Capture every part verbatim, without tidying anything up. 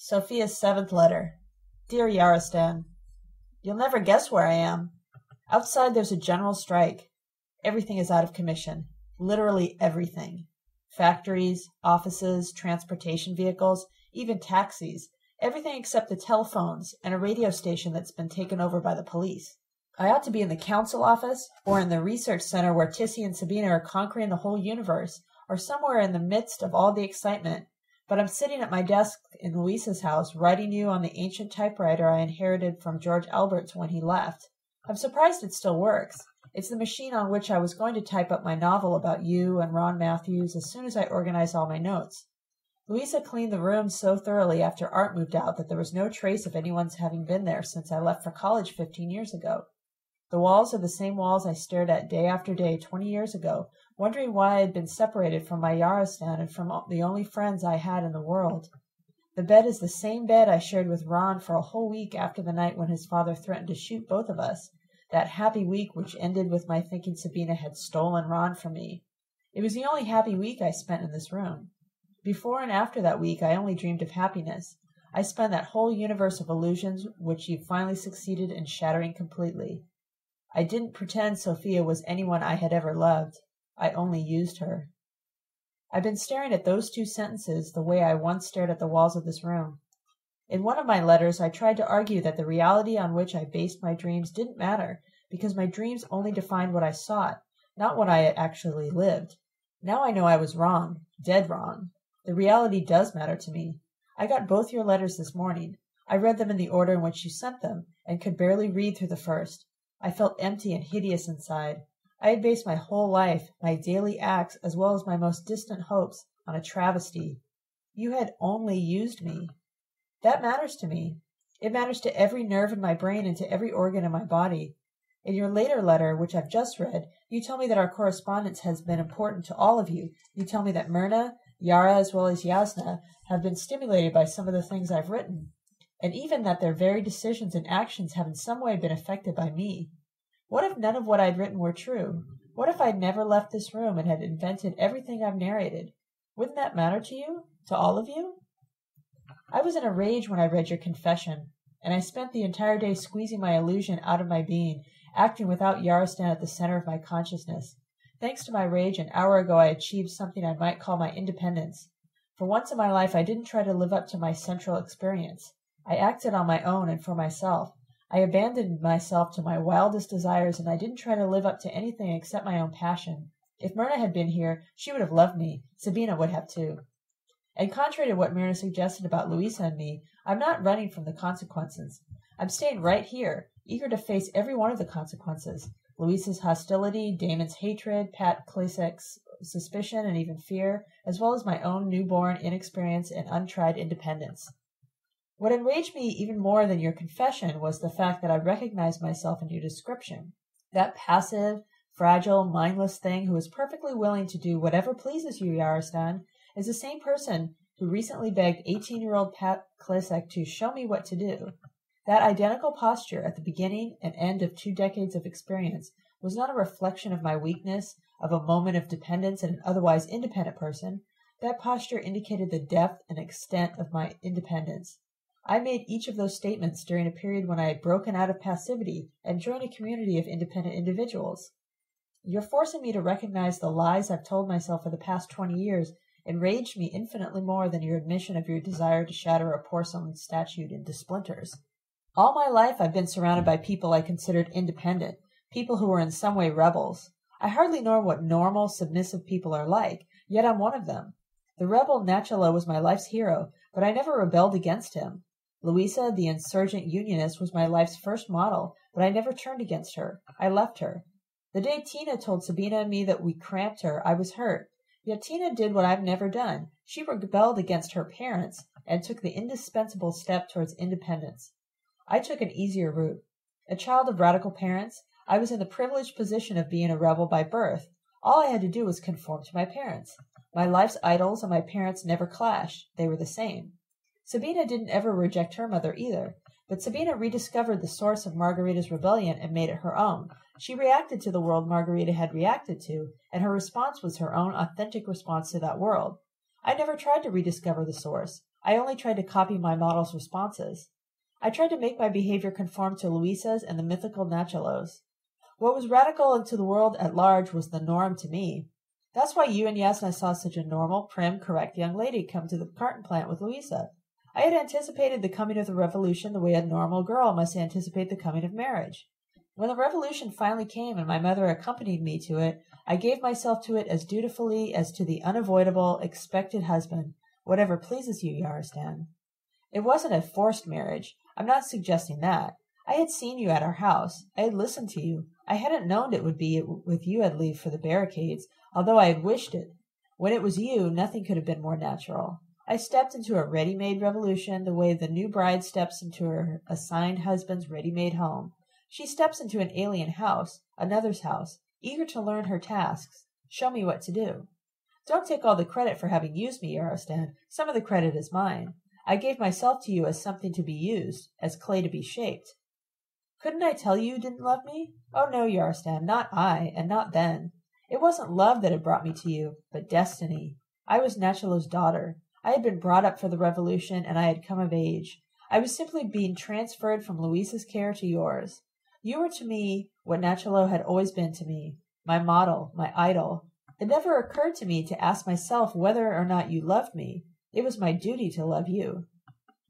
Sophia's seventh letter. Dear Yarostan, you'll never guess where I am. Outside there's a general strike. Everything is out of commission. Literally everything. Factories, offices, transportation vehicles, even taxis. Everything except the telephones and a radio station that's been taken over by the police. I ought to be in the council office, or in the research center where Tissy and Sabina are conquering the whole universe, or somewhere in the midst of all the excitement. But I'm sitting at my desk in Louisa's house, writing you on the ancient typewriter I inherited from George Alberts when he left. I'm surprised it still works. It's the machine on which I was going to type up my novel about you and Ron Matthews as soon as I organized all my notes. Louisa cleaned the room so thoroughly after Art moved out that there was no trace of anyone's having been there since I left for college fifteen years ago. The walls are the same walls I stared at day after day twenty years ago, wondering why I had been separated from my Yarostan and from the only friends I had in the world. The bed is the same bed I shared with Ron for a whole week after the night when his father threatened to shoot both of us, that happy week which ended with my thinking Sabina had stolen Ron from me. It was the only happy week I spent in this room. Before and after that week I only dreamed of happiness. I spun that whole universe of illusions which you finally succeeded in shattering completely. I didn't pretend Sophia was anyone I had ever loved. I only used her. I've been staring at those two sentences the way I once stared at the walls of this room. In one of my letters, I tried to argue that the reality on which I based my dreams didn't matter, because my dreams only defined what I sought, not what I actually lived. Now I know I was wrong, dead wrong. The reality does matter to me. I got both your letters this morning. I read them in the order in which you sent them, and could barely read through the first. I felt empty and hideous inside. I had based my whole life, my daily acts, as well as my most distant hopes, on a travesty. You had only used me. That matters to me. It matters to every nerve in my brain and to every organ in my body. In your later letter, which I've just read, you tell me that our correspondence has been important to all of you. You tell me that Myrna, Yara, as well as Yasna, have been stimulated by some of the things I've written, and even that their very decisions and actions have in some way been affected by me. What if none of what I'd written were true? What if I'd never left this room and had invented everything I've narrated? Wouldn't that matter to you? To all of you? I was in a rage when I read your confession, and I spent the entire day squeezing my illusion out of my being, acting without Yarostan at the center of my consciousness. Thanks to my rage, an hour ago I achieved something I might call my independence. For once in my life I didn't try to live up to my central experience. I acted on my own and for myself. I abandoned myself to my wildest desires, and I didn't try to live up to anything except my own passion. If Myrna had been here, she would have loved me. Sabina would have too. And contrary to what Myrna suggested about Louisa and me, I'm not running from the consequences. I'm staying right here, eager to face every one of the consequences. Louisa's hostility, Damon's hatred, Pat Klesak's suspicion and even fear, as well as my own newborn inexperience and untried independence. What enraged me even more than your confession was the fact that I recognized myself in your description. That passive, fragile, mindless thing who is perfectly willing to do whatever pleases you, Yarostan, is the same person who recently begged eighteen-year-old Pat Klesak to show me what to do. That identical posture at the beginning and end of two decades of experience was not a reflection of my weakness, of a moment of dependence in an otherwise independent person. That posture indicated the depth and extent of my independence. I made each of those statements during a period when I had broken out of passivity and joined a community of independent individuals. Your forcing me to recognize the lies I've told myself for the past twenty years enraged me infinitely more than your admission of your desire to shatter a porcelain statue into splinters. All my life I've been surrounded by people I considered independent, people who were in some way rebels. I hardly know what normal, submissive people are like, yet I'm one of them. The rebel Nachalo was my life's hero, but I never rebelled against him. Louisa, the insurgent unionist, was my life's first model, but I never turned against her. I left her. The day Tina told Sabina and me that we cramped her, I was hurt. Yet Tina did what I've never done. She rebelled against her parents and took the indispensable step towards independence. I took an easier route. A child of radical parents, I was in the privileged position of being a rebel by birth. All I had to do was conform to my parents. My life's idols and my parents never clashed. They were the same. Sabina didn't ever reject her mother either, but Sabina rediscovered the source of Margarita's rebellion and made it her own. She reacted to the world Margarita had reacted to, and her response was her own authentic response to that world. I never tried to rediscover the source. I only tried to copy my model's responses. I tried to make my behavior conform to Louisa's and the mythical Nachalos. What was radical and to the world at large was the norm to me. That's why you and Yasna saw such a normal, prim, correct young lady come to the carton plant with Louisa. I had anticipated the coming of the revolution the way a normal girl must anticipate the coming of marriage. When the revolution finally came and my mother accompanied me to it, I gave myself to it as dutifully as to the unavoidable, expected husband, whatever pleases you, Yarostan. It wasn't a forced marriage. I'm not suggesting that. I had seen you at our house. I had listened to you. I hadn't known it would be with you I'd leave for the barricades, although I had wished it. When it was you, nothing could have been more natural. I stepped into a ready-made revolution the way the new bride steps into her assigned husband's ready-made home. She steps into an alien house, another's house, eager to learn her tasks. Show me what to do. Don't take all the credit for having used me, Yarostan. Some of the credit is mine. I gave myself to you as something to be used, as clay to be shaped. Couldn't I tell you you didn't love me? Oh, no, Yarostan, not I, and not then. It wasn't love that had brought me to you, but destiny. I was Nachalo's daughter. I had been brought up for the revolution, and I had come of age. I was simply being transferred from Louisa's care to yours. You were to me what Nachalo had always been to me, my model, my idol. It never occurred to me to ask myself whether or not you loved me. It was my duty to love you.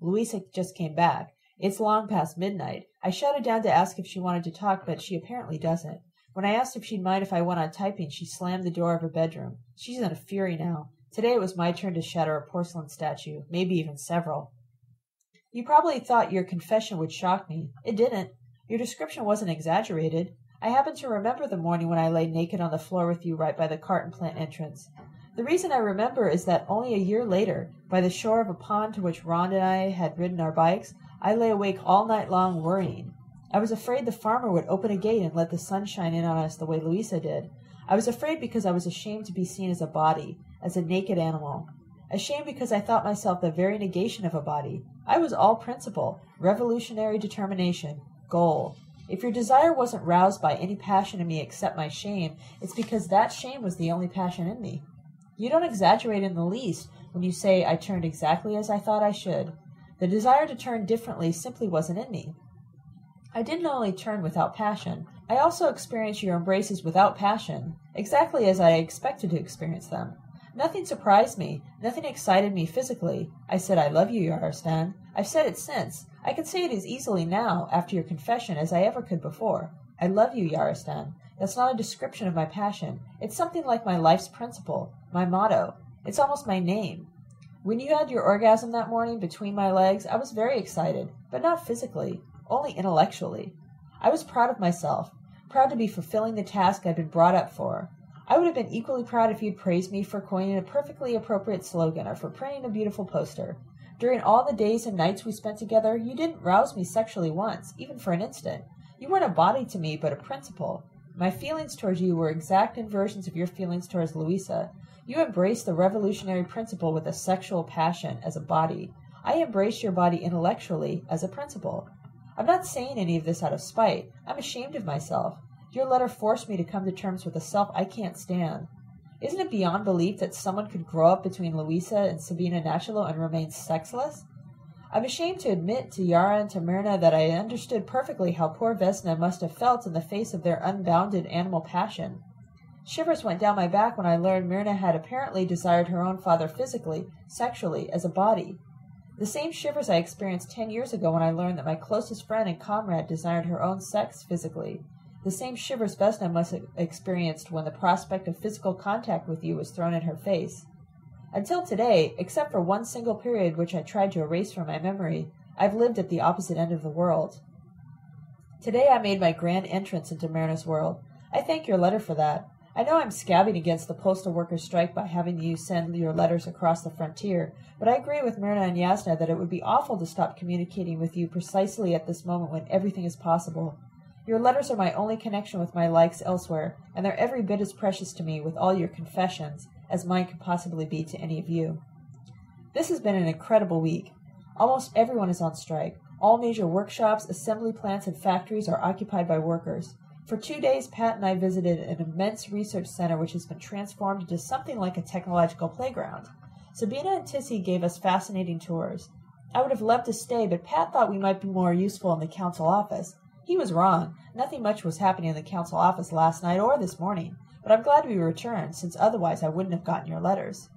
Louisa just came back. It's long past midnight. I shouted down to ask if she wanted to talk, but she apparently doesn't. When I asked if she'd mind if I went on typing, she slammed the door of her bedroom. She's in a fury now. Today it was my turn to shatter a porcelain statue, maybe even several. You probably thought your confession would shock me. It didn't. Your description wasn't exaggerated. I happen to remember the morning when I lay naked on the floor with you right by the carton plant entrance. The reason I remember is that only a year later, by the shore of a pond to which Ron and I had ridden our bikes, I lay awake all night long worrying. I was afraid the farmer would open a gate and let the sun shine in on us the way Louisa did. I was afraid because I was ashamed to be seen as a body, as a naked animal. Ashamed because I thought myself the very negation of a body. I was all principle, revolutionary determination. Goal. If your desire wasn't roused by any passion in me except my shame, it's because that shame was the only passion in me. You don't exaggerate in the least when you say I turned exactly as I thought I should. The desire to turn differently simply wasn't in me. I didn't only turn without passion, I also experienced your embraces without passion, exactly as I expected to experience them. Nothing surprised me, nothing excited me physically. I said I love you, Yarostan. I've said it since. I can say it as easily now, after your confession, as I ever could before. I love you, Yarostan. That's not a description of my passion. It's something like my life's principle, my motto. It's almost my name. When you had your orgasm that morning between my legs, I was very excited, but not physically, only intellectually. I was proud of myself, proud to be fulfilling the task I'd been brought up for. I would have been equally proud if you'd praised me for coining a perfectly appropriate slogan or for printing a beautiful poster. During all the days and nights we spent together, you didn't rouse me sexually once, even for an instant. You weren't a body to me, but a principle. My feelings towards you were exact inversions of your feelings towards Louisa. You embraced the revolutionary principle with a sexual passion as a body. I embraced your body intellectually as a principle. I'm not saying any of this out of spite. I'm ashamed of myself. Your letter forced me to come to terms with a self I can't stand. Isn't it beyond belief that someone could grow up between Louisa and Sabina Nachalo and remain sexless? I'm ashamed to admit to Yara and to Myrna that I understood perfectly how poor Vesna must have felt in the face of their unbounded animal passion. Shivers went down my back when I learned Myrna had apparently desired her own father physically, sexually, as a body. The same shivers I experienced ten years ago when I learned that my closest friend and comrade desired her own sex physically. The same shivers Vesna must have experienced when the prospect of physical contact with you was thrown in her face. Until today, except for one single period which I tried to erase from my memory, I've lived at the opposite end of the world. Today I made my grand entrance into Myrna's world. I thank your letter for that. I know I'm scabbing against the postal workers' strike by having you send your letters across the frontier, but I agree with Myrna and Yasna that it would be awful to stop communicating with you precisely at this moment when everything is possible. Your letters are my only connection with my likes elsewhere, and they're every bit as precious to me with all your confessions as mine could possibly be to any of you. This has been an incredible week. Almost everyone is on strike. All major workshops, assembly plants, and factories are occupied by workers. For two days, Pat and I visited an immense research center which has been transformed into something like a technological playground. Sabina and Tissy gave us fascinating tours. I would have loved to stay, but Pat thought we might be more useful in the council office. He was wrong. Nothing much was happening in the council office last night or this morning, but I'm glad we returned, since otherwise I wouldn't have gotten your letters.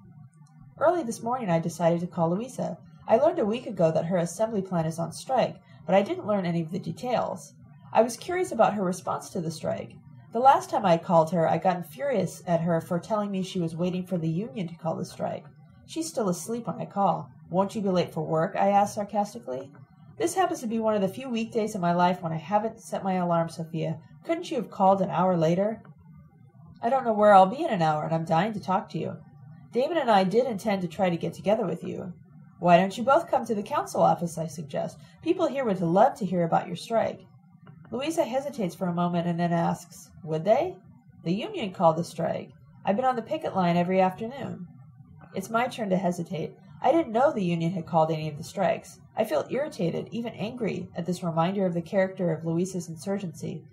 Early this morning I decided to call Louisa. I learned a week ago that her assembly plan is on strike, but I didn't learn any of the details. I was curious about her response to the strike. The last time I called her, I got furious at her for telling me she was waiting for the union to call the strike. She's still asleep when I call. Won't you be late for work? I asked sarcastically. This happens to be one of the few weekdays in my life when I haven't set my alarm, Sophia. Couldn't you have called an hour later? I don't know where I'll be in an hour, and I'm dying to talk to you. Damon and I did intend to try to get together with you. Why don't you both come to the council office, I suggest. People here would love to hear about your strike. Louisa hesitates for a moment and then asks, would they? The union called the strike. I've been on the picket line every afternoon. It's my turn to hesitate. I didn't know the union had called any of the strikes. I feel irritated, even angry, at this reminder of the character of Louisa's insurgency.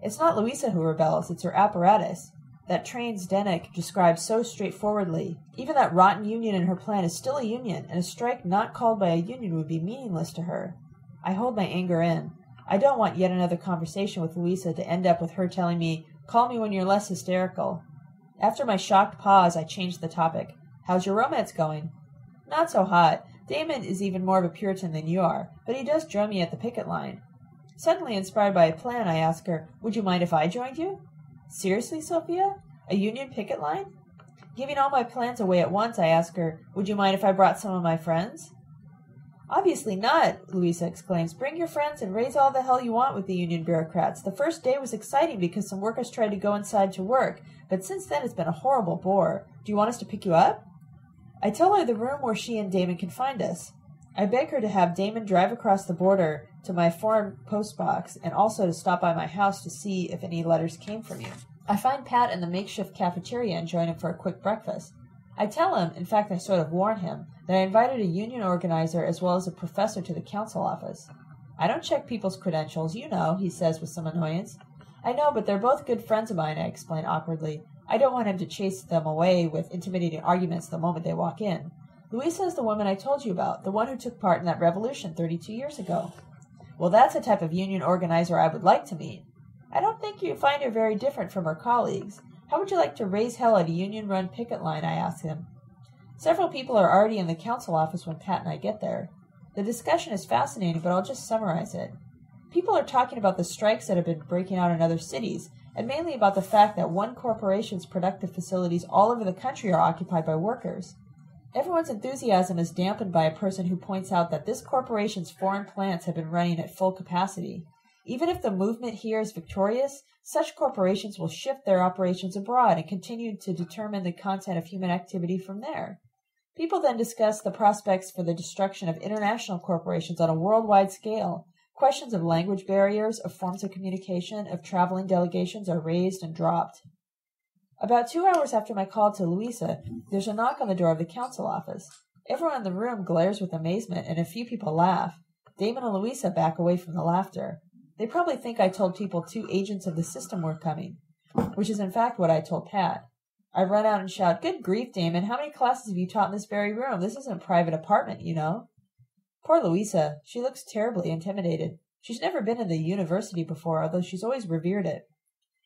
It's not Louisa who rebels, it's her apparatus, that Train's Denick describes so straightforwardly. Even that rotten union in her plan is still a union, and a strike not called by a union would be meaningless to her. I hold my anger in. I don't want yet another conversation with Louisa to end up with her telling me, call me when you're less hysterical. After my shocked pause, I changed the topic. How's your romance going? Not so hot. Damon is even more of a Puritan than you are, but he does join me at the picket line. Suddenly inspired by a plan, I ask her, would you mind if I joined you? Seriously, Sophia? A union picket line? Giving all my plans away at once, I ask her, would you mind if I brought some of my friends? Obviously not, Louisa exclaims. Bring your friends and raise all the hell you want with the union bureaucrats. The first day was exciting because some workers tried to go inside to work, but since then it's been a horrible bore. Do you want us to pick you up? I tell her the room where she and Damon can find us. I beg her to have Damon drive across the border to my foreign post box and also to stop by my house to see if any letters came from you. I find Pat in the makeshift cafeteria and join him for a quick breakfast. I tell him, in fact I sort of warn him, that I invited a union organizer as well as a professor to the council office. I don't check people's credentials, you know, he says with some annoyance. I know, but they're both good friends of mine, I explain awkwardly. I don't want him to chase them away with intimidating arguments the moment they walk in. Louisa is the woman I told you about, the one who took part in that revolution thirty-two years ago. Well, that's the type of union organizer I would like to meet. I don't think you find her very different from her colleagues. How would you like to raise hell at a union-run picket line, I ask him. Several people are already in the council office when Pat and I get there. The discussion is fascinating, but I'll just summarize it. People are talking about the strikes that have been breaking out in other cities, and mainly about the fact that one corporation's productive facilities all over the country are occupied by workers. Everyone's enthusiasm is dampened by a person who points out that this corporation's foreign plants have been running at full capacity. Even if the movement here is victorious, such corporations will shift their operations abroad and continue to determine the content of human activity from there. People then discuss the prospects for the destruction of international corporations on a worldwide scale. Questions of language barriers, of forms of communication, of traveling delegations are raised and dropped. About two hours after my call to Louisa, there's a knock on the door of the council office. Everyone in the room glares with amazement, and a few people laugh. Damon and Louisa back away from the laughter. They probably think I told people two agents of the system were coming, which is in fact what I told Pat. I run out and shout, "Good grief, Damon, how many classes have you taught in this very room? This isn't a private apartment, you know." Poor Louisa. She looks terribly intimidated. She's never been in the university before, although she's always revered it.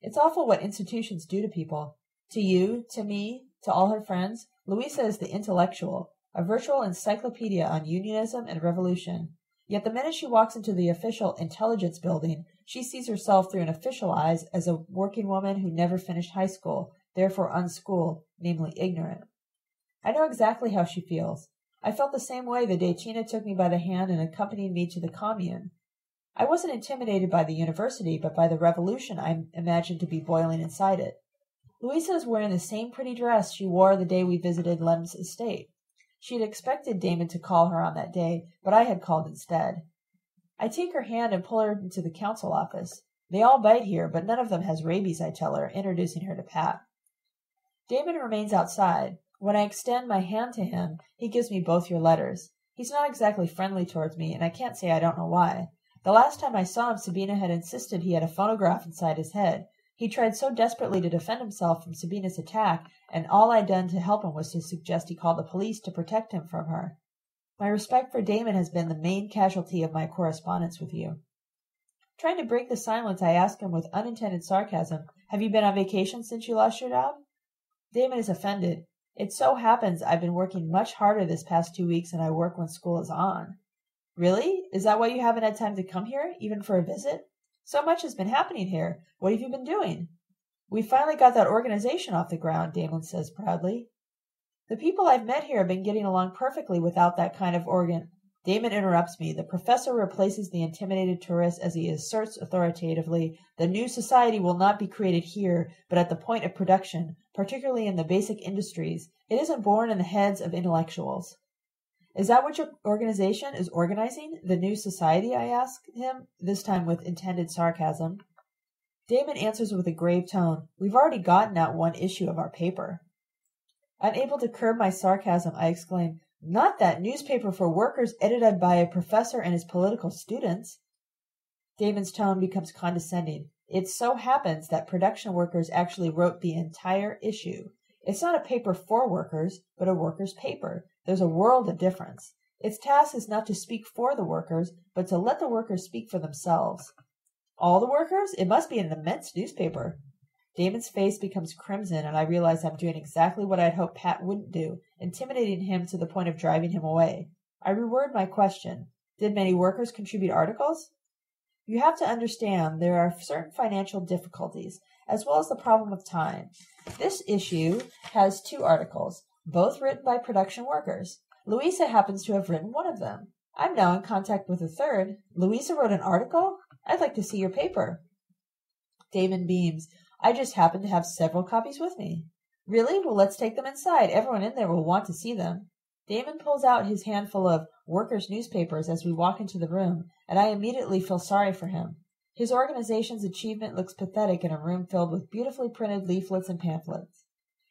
It's awful what institutions do to people. To you, to me, to all her friends, Louisa is the intellectual, a virtual encyclopedia on unionism and revolution. Yet the minute she walks into the official intelligence building, she sees herself through an official eyes as a working woman who never finished high school, therefore unschooled, namely ignorant. I know exactly how she feels. I felt the same way the day Tina took me by the hand and accompanied me to the commune. I wasn't intimidated by the university, but by the revolution I imagined to be boiling inside it. Louisa is wearing the same pretty dress she wore the day we visited Lem's estate. She had expected Damon to call her on that day, but I had called instead. I take her hand and pull her into the council office. They all bite here, but none of them has rabies, I tell her, introducing her to Pat. Damon remains outside. When I extend my hand to him, he gives me both your letters. He's not exactly friendly towards me, and I can't say I don't know why. The last time I saw him, Sabina had insisted he had a phonograph inside his head. He tried so desperately to defend himself from Sabina's attack, and all I'd done to help him was to suggest he call the police to protect him from her. My respect for Damon has been the main casualty of my correspondence with you. Trying to break the silence, I asked him with unintended sarcasm, have you been on vacation since you lost your job? Damon is offended. It so happens I've been working much harder this past two weeks than I work when school is on. Really? Is that why you haven't had time to come here, even for a visit? So much has been happening here. What have you been doing? We finally got that organization off the ground, Damon says proudly. The people I've met here have been getting along perfectly without that kind of organ. Damon interrupts me. The professor replaces the intimidated tourist as he asserts authoritatively, the new society will not be created here, but at the point of production, particularly in the basic industries. It isn't born in the heads of intellectuals. Is that what your organization is organizing, the new society, I ask him, this time with intended sarcasm. Damon answers with a grave tone, we've already gotten out one issue of our paper. Unable to curb my sarcasm, I exclaim, not that newspaper for workers edited by a professor and his political students. Damon's tone becomes condescending. It so happens that production workers actually wrote the entire issue. It's not a paper for workers, but a workers' paper. There's a world of difference. Its task is not to speak for the workers, but to let the workers speak for themselves. All the workers? It must be an immense newspaper. Damon's face becomes crimson, and I realize I'm doing exactly what I'd hoped Pat wouldn't do, intimidating him to the point of driving him away. I reword my question. Did many workers contribute articles? You have to understand there are certain financial difficulties, as well as the problem of time. This issue has two articles, both written by production workers. Louisa happens to have written one of them. I'm now in contact with a third. Louisa wrote an article? I'd like to see your paper. Damon beams. I just happen to have several copies with me. Really? Well, let's take them inside. Everyone in there will want to see them. Damon pulls out his handful of workers' newspapers as we walk into the room, and I immediately feel sorry for him. His organization's achievement looks pathetic in a room filled with beautifully printed leaflets and pamphlets.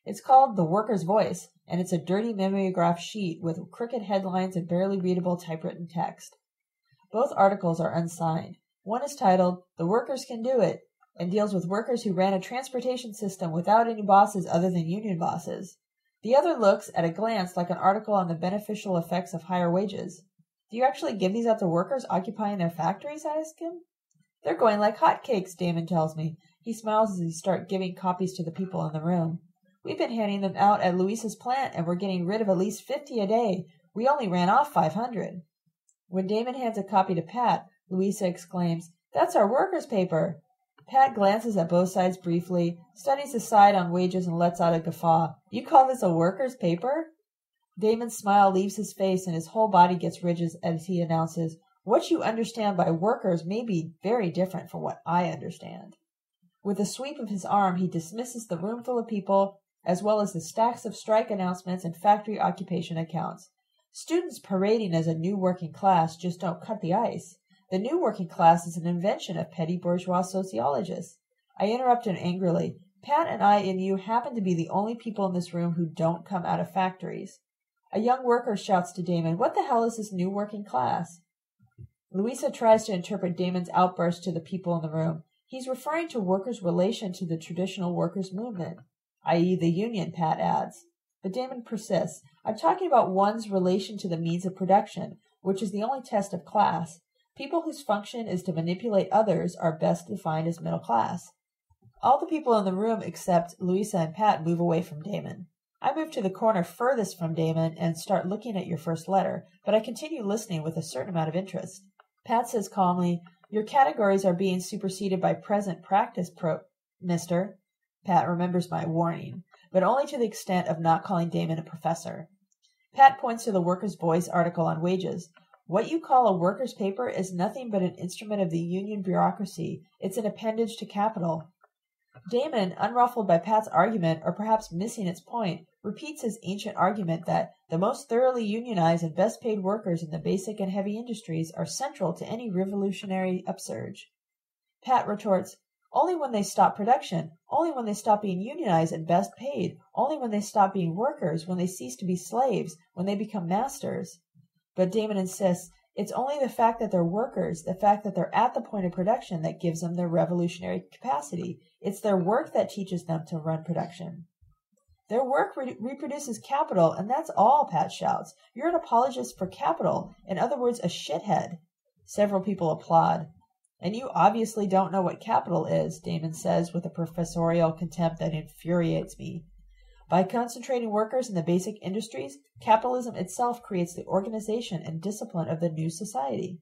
It's called The Worker's Voice, and it's a dirty mimeograph sheet with crooked headlines and barely readable typewritten text. Both articles are unsigned. One is titled, The Workers Can Do It, and deals with workers who ran a transportation system without any bosses other than union bosses. The other looks, at a glance, like an article on the beneficial effects of higher wages. Do you actually give these out to workers occupying their factories, I ask him? They're going like hotcakes, Damon tells me. He smiles as he starts giving copies to the people in the room. We've been handing them out at Luisa's plant, and we're getting rid of at least fifty a day. We only ran off five hundred. When Damon hands a copy to Pat, Louisa exclaims, "That's our workers' paper." Pat glances at both sides briefly, studies the side on wages, and lets out a guffaw. "You call this a workers' paper?" Damon's smile leaves his face, and his whole body gets rigid as he announces, "What you understand by workers may be very different from what I understand." With a sweep of his arm, he dismisses the room full of people, as well as the stacks of strike announcements and factory occupation accounts. Students parading as a new working class just don't cut the ice. The new working class is an invention of petty bourgeois sociologists. I interrupt him angrily. Pat and I and you happen to be the only people in this room who don't come out of factories. A young worker shouts to Damon, "What the hell is this new working class?" Louisa tries to interpret Damon's outburst to the people in the room. He's referring to workers' relation to the traditional workers' movement, that is the union, Pat adds. But Damon persists. I'm talking about one's relation to the means of production, which is the only test of class. People whose function is to manipulate others are best defined as middle class. All the people in the room except Louisa and Pat move away from Damon. I move to the corner furthest from Damon and start looking at your first letter, but I continue listening with a certain amount of interest. Pat says calmly, "Your categories are being superseded by present practice, pro mister. Pat remembers my warning, but only to the extent of not calling Damon a professor. Pat points to the Workers' Voice article on wages. What you call a workers' paper is nothing but an instrument of the union bureaucracy. It's an appendage to capital." Damon, unruffled by Pat's argument, or perhaps missing its point, repeats his ancient argument that the most thoroughly unionized and best-paid workers in the basic and heavy industries are central to any revolutionary upsurge. Pat retorts, "Only when they stop production, only when they stop being unionized and best-paid, only when they stop being workers, when they cease to be slaves, when they become masters." But Damon insists, it's only the fact that they're workers, the fact that they're at the point of production that gives them their revolutionary capacity. It's their work that teaches them to run production. Their work re- reproduces capital, and that's all, Pat shouts. You're an apologist for capital, in other words, a shithead. Several people applaud. And you obviously don't know what capital is, Damon says with a professorial contempt that infuriates me. By concentrating workers in the basic industries, capitalism itself creates the organization and discipline of the new society.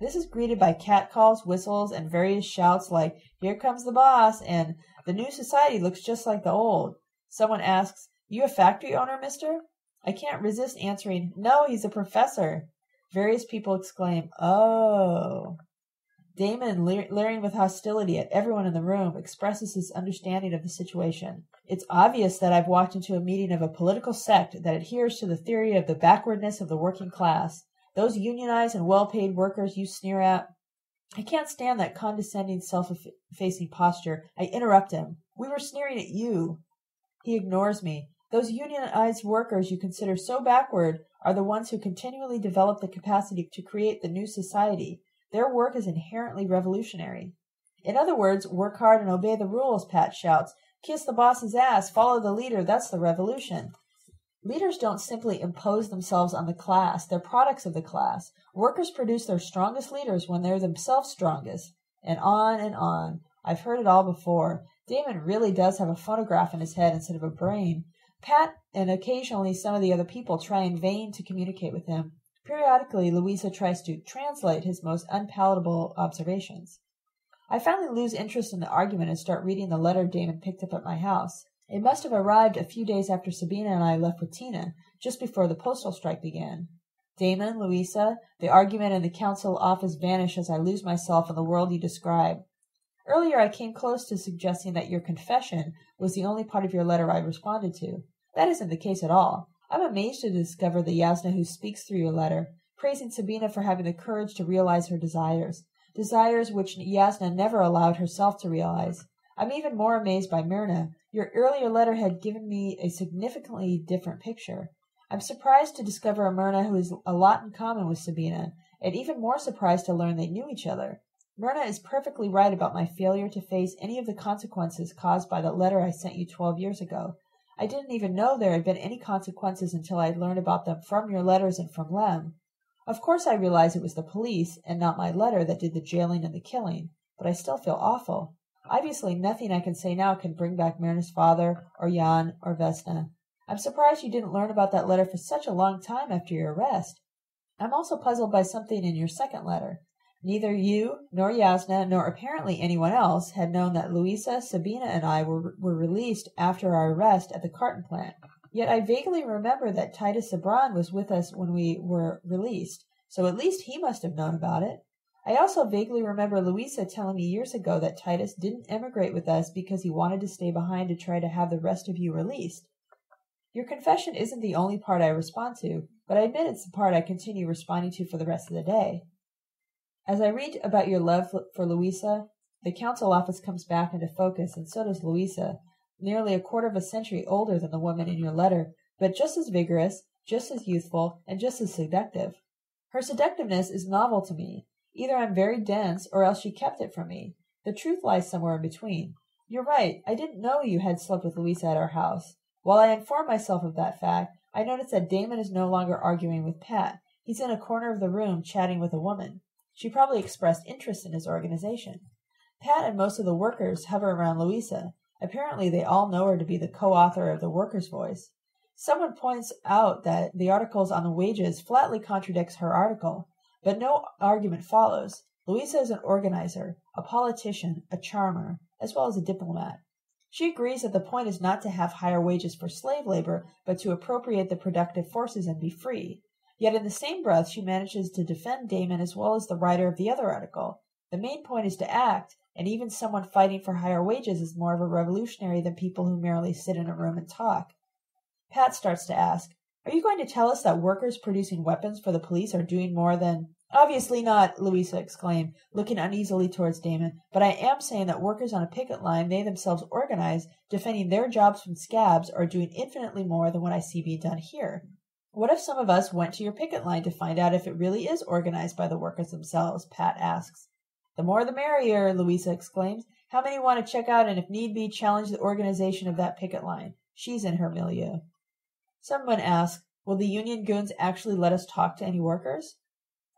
This is greeted by catcalls, whistles, and various shouts like, "Here comes the boss," and "The new society looks just like the old." Someone asks, "You a factory owner, mister?" I can't resist answering, "No, he's a professor." Various people exclaim, "Oh." Damon, leering with hostility at everyone in the room, expresses his understanding of the situation. It's obvious that I've walked into a meeting of a political sect that adheres to the theory of the backwardness of the working class. Those unionized and well-paid workers you sneer at. I can't stand that condescending, self-effacing posture. I interrupt him. "We were sneering at you." He ignores me. Those unionized workers you consider so backward are the ones who continually develop the capacity to create the new society. Their work is inherently revolutionary. In other words, work hard and obey the rules, Pat shouts. Kiss the boss's ass, follow the leader, that's the revolution. Leaders don't simply impose themselves on the class, they're products of the class. Workers produce their strongest leaders when they're themselves strongest. And on and on. I've heard it all before. Damon really does have a phonograph in his head instead of a brain. Pat and occasionally some of the other people try in vain to communicate with him. Periodically, Louisa tries to translate his most unpalatable observations. I finally lose interest in the argument and start reading the letter Damon picked up at my house. It must have arrived a few days after Sabina and I left with Tina, just before the postal strike began. Damon, Louisa, the argument and the council office vanish as I lose myself in the world you describe. Earlier, I came close to suggesting that your confession was the only part of your letter I responded to. That isn't the case at all. I'm amazed to discover the Yasna who speaks through your letter, praising Sabina for having the courage to realize her desires, desires which Yasna never allowed herself to realize. I'm even more amazed by Myrna. Your earlier letter had given me a significantly different picture. I'm surprised to discover a Myrna who has a lot in common with Sabina, and even more surprised to learn they knew each other. Myrna is perfectly right about my failure to face any of the consequences caused by the letter I sent you twelve years ago. I didn't even know there had been any consequences until I learned about them from your letters and from Lem. Of course I realize it was the police and not my letter that did the jailing and the killing, but I still feel awful. Obviously nothing I can say now can bring back Myrna's father or Jan or Vesna. I'm surprised you didn't learn about that letter for such a long time after your arrest. I'm also puzzled by something in your second letter. Neither you, nor Yasna, nor apparently anyone else had known that Louisa, Sabina, and I were, were released after our arrest at the carton plant. Yet I vaguely remember that Titus Sobran was with us when we were released, so at least he must have known about it. I also vaguely remember Louisa telling me years ago that Titus didn't emigrate with us because he wanted to stay behind to try to have the rest of you released. Your confession isn't the only part I respond to, but I admit it's the part I continue responding to for the rest of the day. As I read about your love for Louisa, the council office comes back into focus, and so does Louisa, nearly a quarter of a century older than the woman in your letter, but just as vigorous, just as youthful, and just as seductive. Her seductiveness is novel to me. Either I'm very dense, or else she kept it from me. The truth lies somewhere in between. You're right, I didn't know you had slept with Louisa at our house. While I inform myself of that fact, I notice that Damon is no longer arguing with Pat. He's in a corner of the room chatting with a woman. She probably expressed interest in his organization. Pat and most of the workers hover around Louisa. Apparently, they all know her to be the co-author of The Worker's Voice. Someone points out that the articles on the wages flatly contradicts her article, but no argument follows. Louisa is an organizer, a politician, a charmer, as well as a diplomat. She agrees that the point is not to have higher wages for slave labor, but to appropriate the productive forces and be free. Yet in the same breath, she manages to defend Damon as well as the writer of the other article. The main point is to act, and even someone fighting for higher wages is more of a revolutionary than people who merely sit in a room and talk. Pat starts to ask, "Are you going to tell us that workers producing weapons for the police are doing more than—" "Obviously not," Louisa exclaimed, looking uneasily towards Damon, "but I am saying that workers on a picket line, they themselves organized, defending their jobs from scabs, are doing infinitely more than what I see being done here. What if some of us went to your picket line to find out if it really is organized by the workers themselves?" Pat asks. "The more the merrier," Louisa exclaims. How many want to check out and, if need be, challenge the organization of that picket line? She's in her milieu. Someone asked, will the union goons actually let us talk to any workers?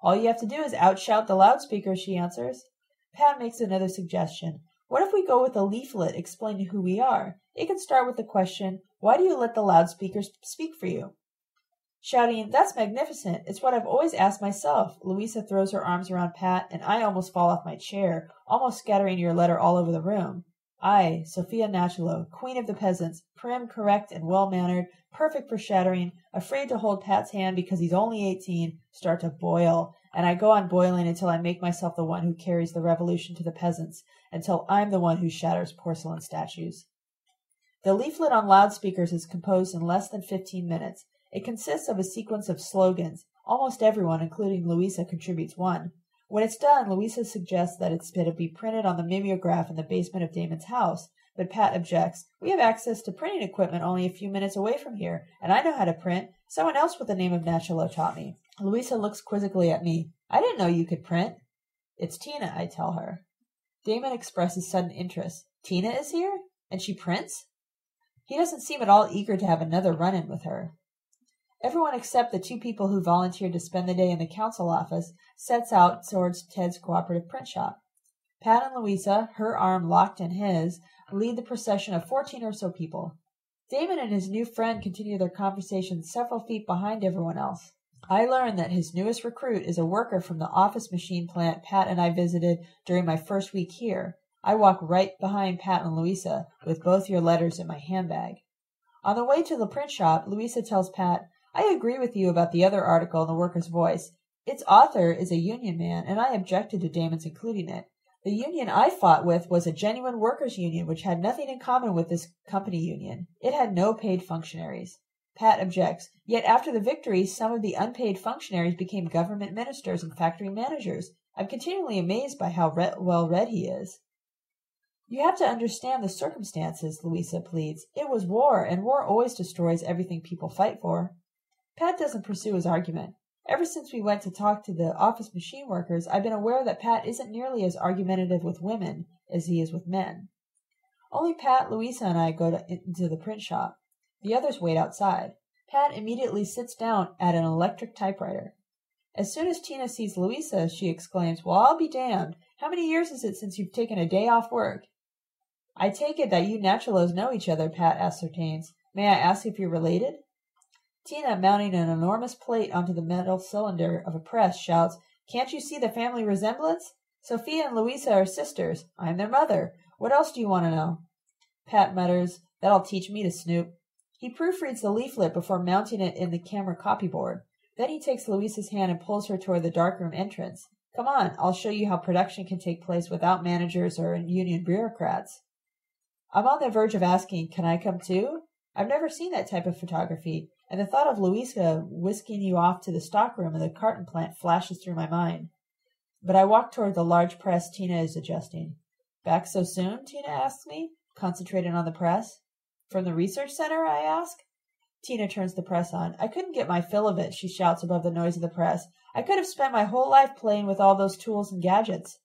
All you have to do is outshout the loudspeaker, she answers. Pat makes another suggestion. What if we go with a leaflet explaining who we are? It can start with the question, why do you let the loudspeakers speak for you? Shouting, that's magnificent. It's what I've always asked myself. Louisa throws her arms around Pat, and I almost fall off my chair, almost scattering your letter all over the room. I, Sophia Nachalo, queen of the peasants, prim, correct, and well-mannered, perfect for shattering, afraid to hold Pat's hand because he's only eighteen, start to boil, and I go on boiling until I make myself the one who carries the revolution to the peasants, until I'm the one who shatters porcelain statues. The leaflet on loudspeakers is composed in less than fifteen minutes. It consists of a sequence of slogans. Almost everyone, including Louisa, contributes one. When it's done, Louisa suggests that it's going to be printed on the mimeograph in the basement of Damon's house, but Pat objects. We have access to printing equipment only a few minutes away from here, and I know how to print. Someone else with the name of Nachalo taught me. Louisa looks quizzically at me. I didn't know you could print. It's Tina, I tell her. Damon expresses sudden interest. Tina is here? And she prints? He doesn't seem at all eager to have another run-in with her. Everyone except the two people who volunteered to spend the day in the council office sets out towards Ted's cooperative print shop. Pat and Louisa, her arm locked in his, lead the procession of fourteen or so people. Damon and his new friend continue their conversation several feet behind everyone else. I learn that his newest recruit is a worker from the office machine plant Pat and I visited during my first week here. I walk right behind Pat and Louisa with both your letters in my handbag. On the way to the print shop, Louisa tells Pat, I agree with you about the other article in the Worker's Voice. Its author is a union man, and I objected to Damon's including it. The union I fought with was a genuine workers' union, which had nothing in common with this company union. It had no paid functionaries. Pat objects. Yet after the victory, some of the unpaid functionaries became government ministers and factory managers. I'm continually amazed by how re- well-read he is. You have to understand the circumstances, Louisa pleads. It was war, and war always destroys everything people fight for. Pat doesn't pursue his argument. Ever since we went to talk to the office machine workers, I've been aware that Pat isn't nearly as argumentative with women as he is with men. Only Pat, Louisa, and I go to, into the print shop. The others wait outside. Pat immediately sits down at an electric typewriter. As soon as Tina sees Louisa, she exclaims, well, I'll be damned. How many years is it since you've taken a day off work? I take it that you Nachalos know each other, Pat ascertains. May I ask if you're related? Tina, mounting an enormous plate onto the metal cylinder of a press, shouts, Can't you see the family resemblance? Sophia and Louisa are sisters. I'm their mother. What else do you want to know? Pat mutters, That'll teach me to snoop. He proofreads the leaflet before mounting it in the camera copyboard. Then he takes Louisa's hand and pulls her toward the darkroom entrance. Come on, I'll show you how production can take place without managers or union bureaucrats. I'm on the verge of asking, Can I come too? I've never seen that type of photography. And the thought of Louisa whisking you off to the stockroom of the carton plant flashes through my mind. But I walk toward the large press Tina is adjusting. Back so soon? Tina asks me, concentrated on the press. From the research center, I ask. Tina turns the press on. I couldn't get my fill of it, she shouts above the noise of the press. I could have spent my whole life playing with all those tools and gadgets.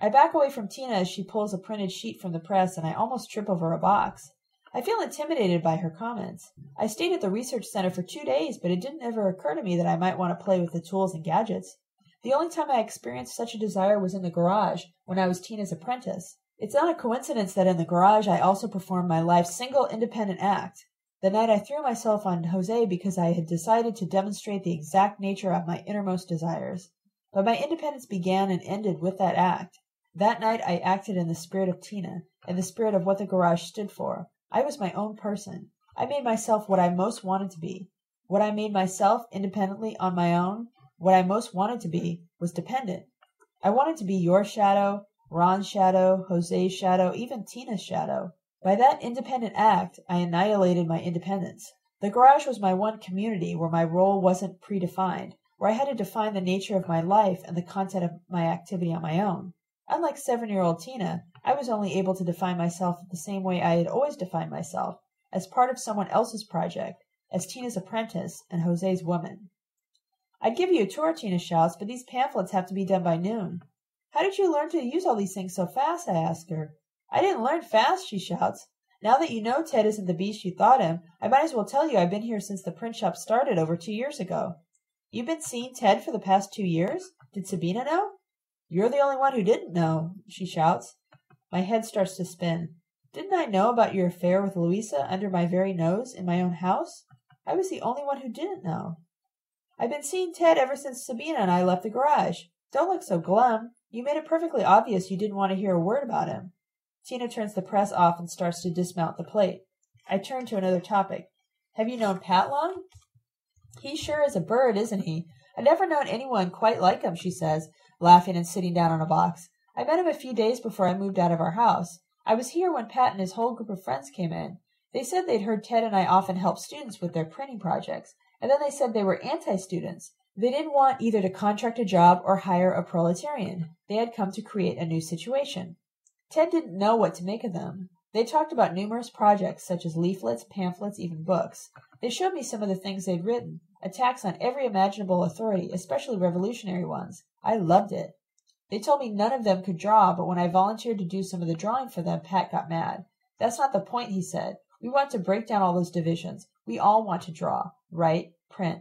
I back away from Tina as she pulls a printed sheet from the press, and I almost trip over a box. I feel intimidated by her comments. I stayed at the research center for two days, but it didn't ever occur to me that I might want to play with the tools and gadgets. The only time I experienced such a desire was in the garage, when I was Tina's apprentice. It's not a coincidence that in the garage I also performed my life's single independent act. The night I threw myself on Jose because I had decided to demonstrate the exact nature of my innermost desires. But my independence began and ended with that act. That night I acted in the spirit of Tina, in the spirit of what the garage stood for. I was my own person. I made myself what I most wanted to be. What I made myself independently on my own, what I most wanted to be, was dependent. I wanted to be your shadow, Ron's shadow, Jose's shadow, even Tina's shadow. By that independent act, I annihilated my independence. The garage was my one community where my role wasn't predefined, where I had to define the nature of my life and the content of my activity on my own. Unlike seven-year-old Tina, I was only able to define myself the same way I had always defined myself, as part of someone else's project, as Tina's apprentice and Jose's woman. I'd give you a tour, Tina shouts, but these pamphlets have to be done by noon. How did you learn to use all these things so fast, I ask her. I didn't learn fast, she shouts. Now that you know Ted isn't the beast you thought him, I might as well tell you I've been here since the print shop started over two years ago. You've been seeing Ted for the past two years? Did Sabina know? You're the only one who didn't know, she shouts. My head starts to spin. Didn't I know about your affair with Louisa under my very nose in my own house? I was the only one who didn't know. I've been seeing Ted ever since Sabina and I left the garage. Don't look so glum. You made it perfectly obvious you didn't want to hear a word about him. Tina turns the press off and starts to dismount the plate. I turn to another topic. Have you known Pat long? He sure is a bird, isn't he? I've never known anyone quite like him, she says, laughing and sitting down on a box. I met him a few days before I moved out of our house. I was here when Pat and his whole group of friends came in. They said they'd heard Ted and I often help students with their printing projects, and then they said they were anti-students. They didn't want either to contract a job or hire a proletarian. They had come to create a new situation. Ted didn't know what to make of them. They talked about numerous projects, such as leaflets, pamphlets, even books. They showed me some of the things they'd written, attacks on every imaginable authority, especially revolutionary ones. I loved it. They told me none of them could draw, but when I volunteered to do some of the drawing for them, Pat got mad. That's not the point, he said. We want to break down all those divisions. We all want to draw, write, print.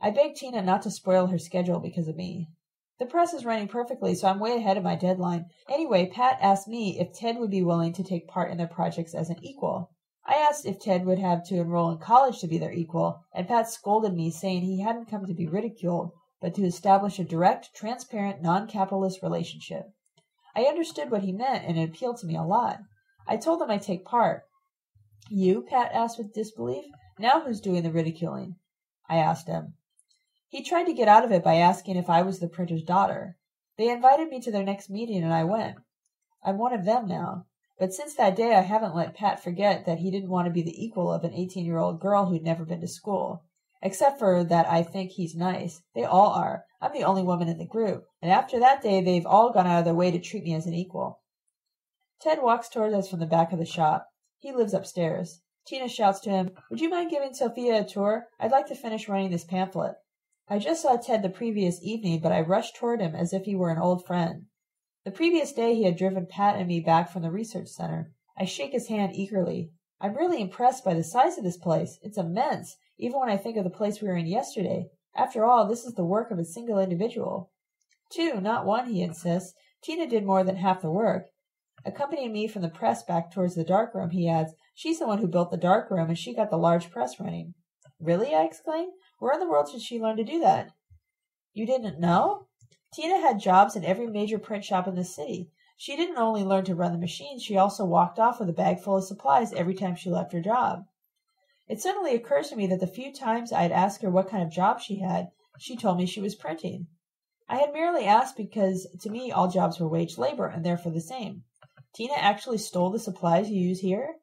I begged Tina not to spoil her schedule because of me. The press is running perfectly, so I'm way ahead of my deadline. Anyway, Pat asked me if Ted would be willing to take part in their projects as an equal. I asked if Ted would have to enroll in college to be their equal, and Pat scolded me, saying he hadn't come to be ridiculed, but to establish a direct, transparent, non-capitalist relationship. I understood what he meant, and it appealed to me a lot. I told him I'd take part. You? Pat asked with disbelief. Now who's doing the ridiculing? I asked him. He tried to get out of it by asking if I was the printer's daughter. They invited me to their next meeting, and I went. I'm one of them now. But since that day, I haven't let Pat forget that he didn't want to be the equal of an eighteen-year-old girl who'd never been to school. Except for that I think he's nice. They all are. I'm the only woman in the group. And after that day, they've all gone out of their way to treat me as an equal. Ted walks towards us from the back of the shop. He lives upstairs. Tina shouts to him, "Would you mind giving Sophia a tour? I'd like to finish running this pamphlet." I just saw Ted the previous evening, but I rushed toward him as if he were an old friend. The previous day he had driven Pat and me back from the research center. I shake his hand eagerly. I'm really impressed by the size of this place. It's immense, even when I think of the place we were in yesterday. After all, this is the work of a single individual. Two, not one, he insists. Tina did more than half the work. Accompanying me from the press back towards the dark room, he adds, "She's the one who built the dark room, and she got the large press running." Really? I exclaim. Where in the world did she learn to do that? You didn't know? Tina had jobs in every major print shop in the city. She didn't only learn to run the machine, she also walked off with a bag full of supplies every time she left her job. It suddenly occurs to me that the few times I'd asked her what kind of job she had, she told me she was printing. I had merely asked because, to me, all jobs were wage labor and therefore the same. Tina actually stole the supplies you use here?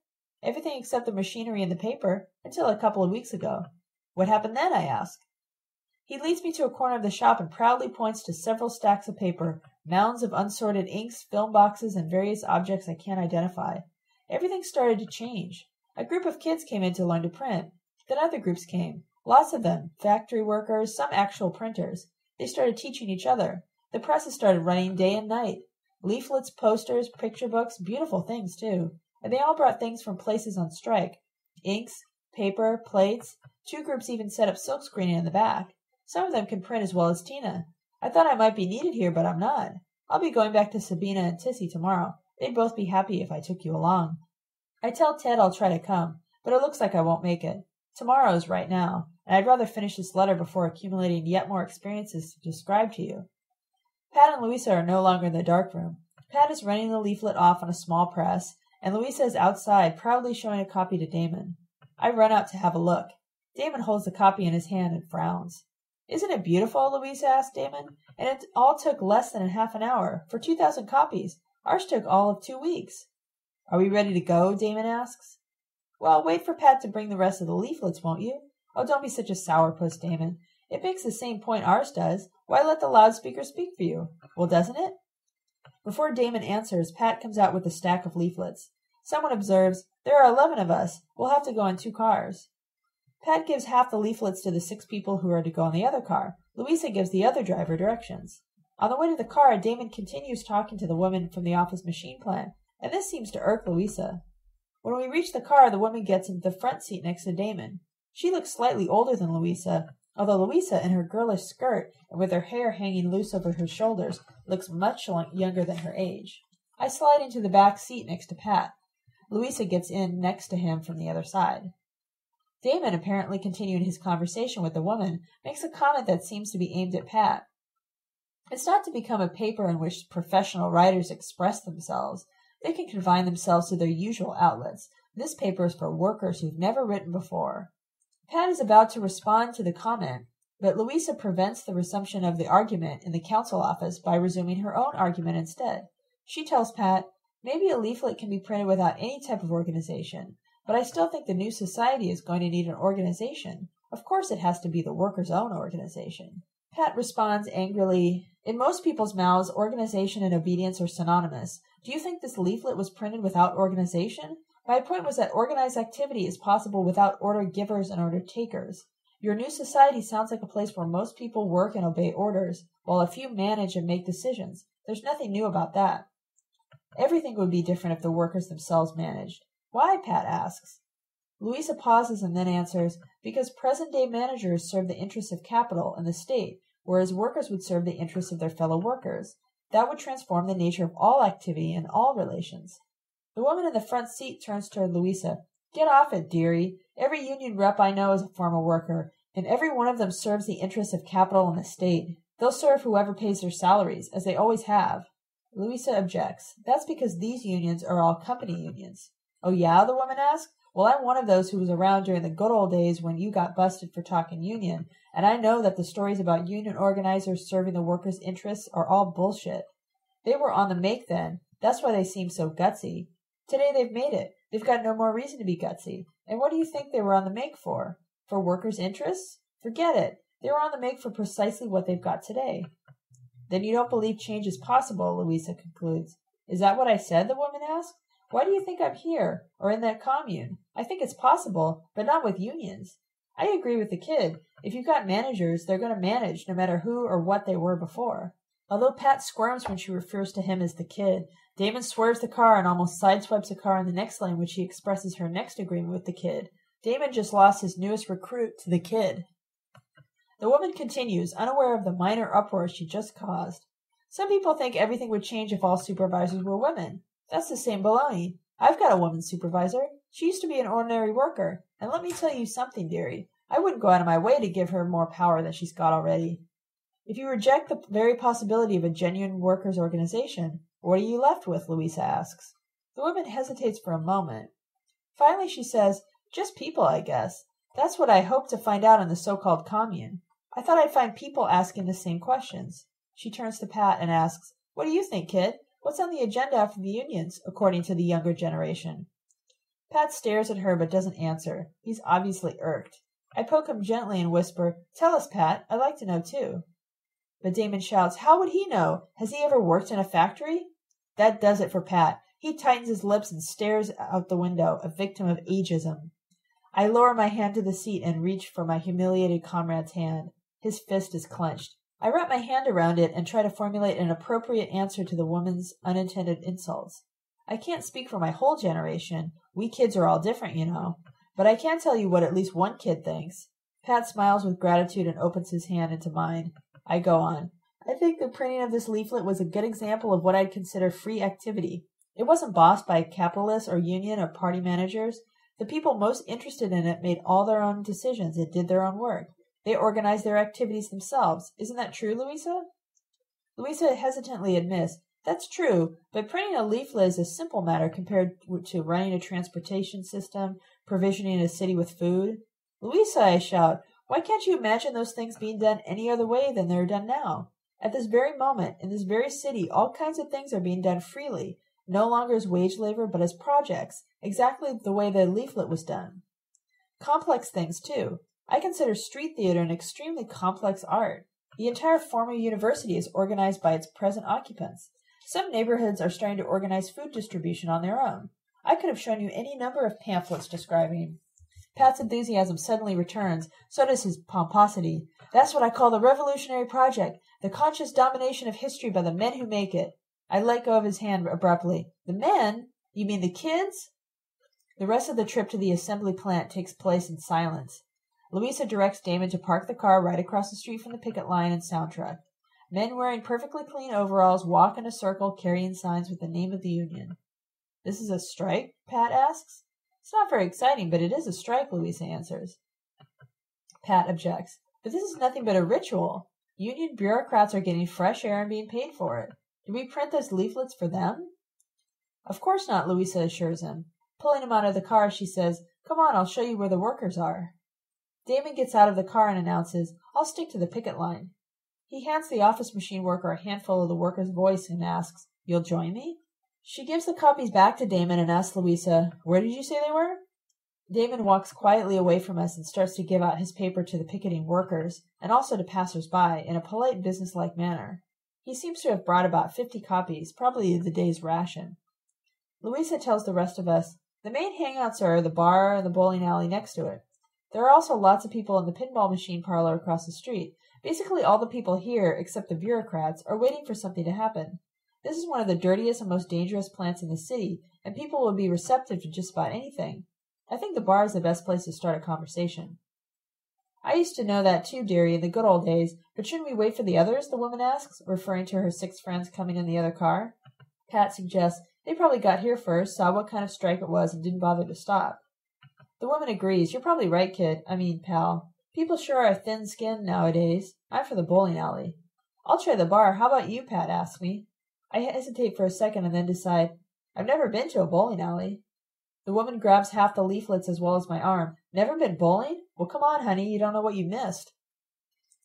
Everything except the machinery and the paper, until a couple of weeks ago. What happened then? I ask. He leads me to a corner of the shop and proudly points to several stacks of paper, mounds of unsorted inks, film boxes, and various objects I can't identify. Everything started to change. A group of kids came in to learn to print. Then other groups came. Lots of them, factory workers, some actual printers. They started teaching each other. The presses started running day and night. Leaflets, posters, picture books, beautiful things, too. And they all brought things from places on strike. Inks, paper, plates. Two groups even set up silk screening in the back. Some of them can print as well as Tina. I thought I might be needed here, but I'm not. I'll be going back to Sabina and Tissy tomorrow. They'd both be happy if I took you along. I tell Ted I'll try to come, but it looks like I won't make it. Tomorrow's right now, and I'd rather finish this letter before accumulating yet more experiences to describe to you. Pat and Louisa are no longer in the dark room. Pat is running the leaflet off on a small press, and Louisa is outside, proudly showing a copy to Damon. I run out to have a look. Damon holds the copy in his hand and frowns. Isn't it beautiful? Louisa asked Damon. And it all took less than half an hour, for two thousand copies. Ours took all of two weeks. Are we ready to go? Damon asks. Well, wait for Pat to bring the rest of the leaflets, won't you? Oh, don't be such a sourpuss, Damon. It makes the same point ours does. Why let the loudspeaker speak for you? Well, doesn't it? Before Damon answers, Pat comes out with a stack of leaflets. Someone observes, "There are eleven of us. We'll have to go in two cars." Pat gives half the leaflets to the six people who are to go in the other car. Louisa gives the other driver directions. On the way to the car, Damon continues talking to the woman from the office machine plant. and this seems to irk Louisa. When we reach the car, the woman gets into the front seat next to Damon. She looks slightly older than Louisa, although Louisa, in her girlish skirt and with her hair hanging loose over her shoulders, looks much younger than her age. I slide into the back seat next to Pat. Louisa gets in next to him from the other side. Damon, apparently continuing his conversation with the woman, makes a comment that seems to be aimed at Pat. It's not to become a paper in which professional writers express themselves. They can confine themselves to their usual outlets. This paper is for workers who've never written before. Pat is about to respond to the comment, but Louisa prevents the resumption of the argument in the council office by resuming her own argument instead. She tells Pat, maybe a leaflet can be printed without any type of organization, but I still think the new society is going to need an organization. Of course it has to be the workers' own organization. Pat responds angrily, in most people's mouths, organization and obedience are synonymous. Do you think this leaflet was printed without organization? My point was that organized activity is possible without order givers and order takers. Your new society sounds like a place where most people work and obey orders, while a few manage and make decisions. There's nothing new about that. Everything would be different if the workers themselves managed. Why? Pat asks. Louisa pauses and then answers, because present-day managers serve the interests of capital and the state, whereas workers would serve the interests of their fellow workers. That would transform the nature of all activity and all relations. The woman in the front seat turns toward Louisa. Get off it, dearie. Every union rep I know is a former worker, and every one of them serves the interests of capital and the state. They'll serve whoever pays their salaries, as they always have. Louisa objects. That's because these unions are all company unions. Oh, yeah? The woman asks. Well, I'm one of those who was around during the good old days when you got busted for talking union, and I know that the stories about union organizers serving the workers' interests are all bullshit. They were on the make then. That's why they seem so gutsy. Today they've made it. They've got no more reason to be gutsy. And what do you think they were on the make for? For workers' interests? Forget it. They were on the make for precisely what they've got today. Then you don't believe change is possible, Louisa concludes. Is that what I said? The woman asked. Why do you think I'm here, or in that commune? I think it's possible, but not with unions. I agree with the kid. If you've got managers, they're going to manage, no matter who or what they were before. Although Pat squirms when she refers to him as the kid, Damon swerves the car and almost sideswipes a car in the next lane, which she expresses her next agreement with the kid. Damon just lost his newest recruit to the kid. The woman continues, unaware of the minor uproar she just caused. Some people think everything would change if all supervisors were women. That's the same baloney. I've got a woman supervisor. She used to be an ordinary worker. And let me tell you something, dearie. I wouldn't go out of my way to give her more power than she's got already. If you reject the very possibility of a genuine workers' organization, what are you left with? Louisa asks. The woman hesitates for a moment. Finally, she says, just people, I guess. That's what I hoped to find out in the so-called commune. I thought I'd find people asking the same questions. She turns to Pat and asks, what do you think, kid? What's on the agenda for the unions, according to the younger generation? Pat stares at her but doesn't answer. He's obviously irked. I poke him gently and whisper, tell us, Pat. I'd like to know, too. But Damon shouts, how would he know? Has he ever worked in a factory? That does it for Pat. He tightens his lips and stares out the window, a victim of ageism. I lower my hand to the seat and reach for my humiliated comrade's hand. His fist is clenched. I wrap my hand around it and try to formulate an appropriate answer to the woman's unintended insults. I can't speak for my whole generation. We kids are all different, you know. But I can tell you what at least one kid thinks. Pat smiles with gratitude and opens his hand into mine. I go on. I think the printing of this leaflet was a good example of what I'd consider free activity. It wasn't bossed by capitalists or union or party managers. The people most interested in it made all their own decisions. It did their own work. They organize their activities themselves. Isn't that true, Louisa? Louisa hesitantly admits, that's true, but printing a leaflet is a simple matter compared to running a transportation system, provisioning a city with food. Louisa, I shout, why can't you imagine those things being done any other way than they're done now? At this very moment, in this very city, all kinds of things are being done freely, no longer as wage labor, but as projects, exactly the way the leaflet was done. Complex things, too. I consider street theater an extremely complex art. The entire former university is organized by its present occupants. Some neighborhoods are starting to organize food distribution on their own. I could have shown you any number of pamphlets describing. Pat's enthusiasm suddenly returns, so does his pomposity. That's what I call the revolutionary project, the conscious domination of history by the men who make it. I let go of his hand abruptly. The men? You mean the kids? The rest of the trip to the assembly plant takes place in silence. Louisa directs Damon to park the car right across the street from the picket line and soundtrack. Men wearing perfectly clean overalls walk in a circle carrying signs with the name of the union. This is a strike? Pat asks. It's not very exciting, but it is a strike, Louisa answers. Pat objects. But this is nothing but a ritual. Union bureaucrats are getting fresh air and being paid for it. Do we print those leaflets for them? Of course not, Louisa assures him. Pulling him out of the car, she says, Come on, I'll show you where the workers are. Damon gets out of the car and announces, I'll stick to the picket line. He hands the office machine worker a handful of the worker's voice and asks, You'll join me? She gives the copies back to Damon and asks Louisa, Where did you say they were? Damon walks quietly away from us and starts to give out his paper to the picketing workers, and also to passers-by, in a polite, businesslike manner. He seems to have brought about fifty copies, probably the day's ration. Louisa tells the rest of us, The main hangouts are the bar and the bowling alley next to it. There are also lots of people in the pinball machine parlor across the street. Basically all the people here, except the bureaucrats, are waiting for something to happen. This is one of the dirtiest and most dangerous plants in the city, and people will be receptive to just about anything. I think the bar is the best place to start a conversation. I used to know that too, dearie, in the good old days, but shouldn't we wait for the others, the woman asks, referring to her six friends coming in the other car. Pat suggests, They probably got here first, saw what kind of strike it was, and didn't bother to stop. The woman agrees. You're probably right, kid. I mean, pal. People sure are thin-skinned nowadays. I'm for the bowling alley. I'll try the bar. How about you, Pat asks me. I hesitate for a second and then decide, I've never been to a bowling alley. The woman grabs half the leaflets as well as my arm. Never been bowling? Well, come on, honey. You don't know what you missed.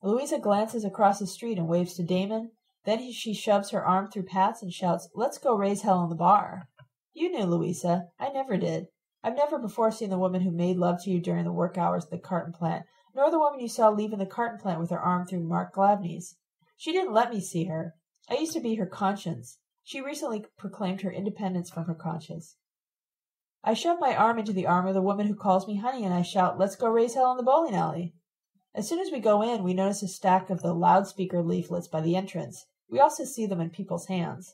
Louisa glances across the street and waves to Damon. Then she shoves her arm through Pat's and shouts, Let's go raise hell in the bar. You knew, Louisa. I never did. I've never before seen the woman who made love to you during the work hours at the carton plant, nor the woman you saw leaving the carton plant with her arm through Mark Glavney's. She didn't let me see her. I used to be her conscience. She recently proclaimed her independence from her conscience. I shove my arm into the arm of the woman who calls me honey, and I shout, Let's go raise hell in the bowling alley. As soon as we go in, we notice a stack of the loudspeaker leaflets by the entrance. We also see them in people's hands.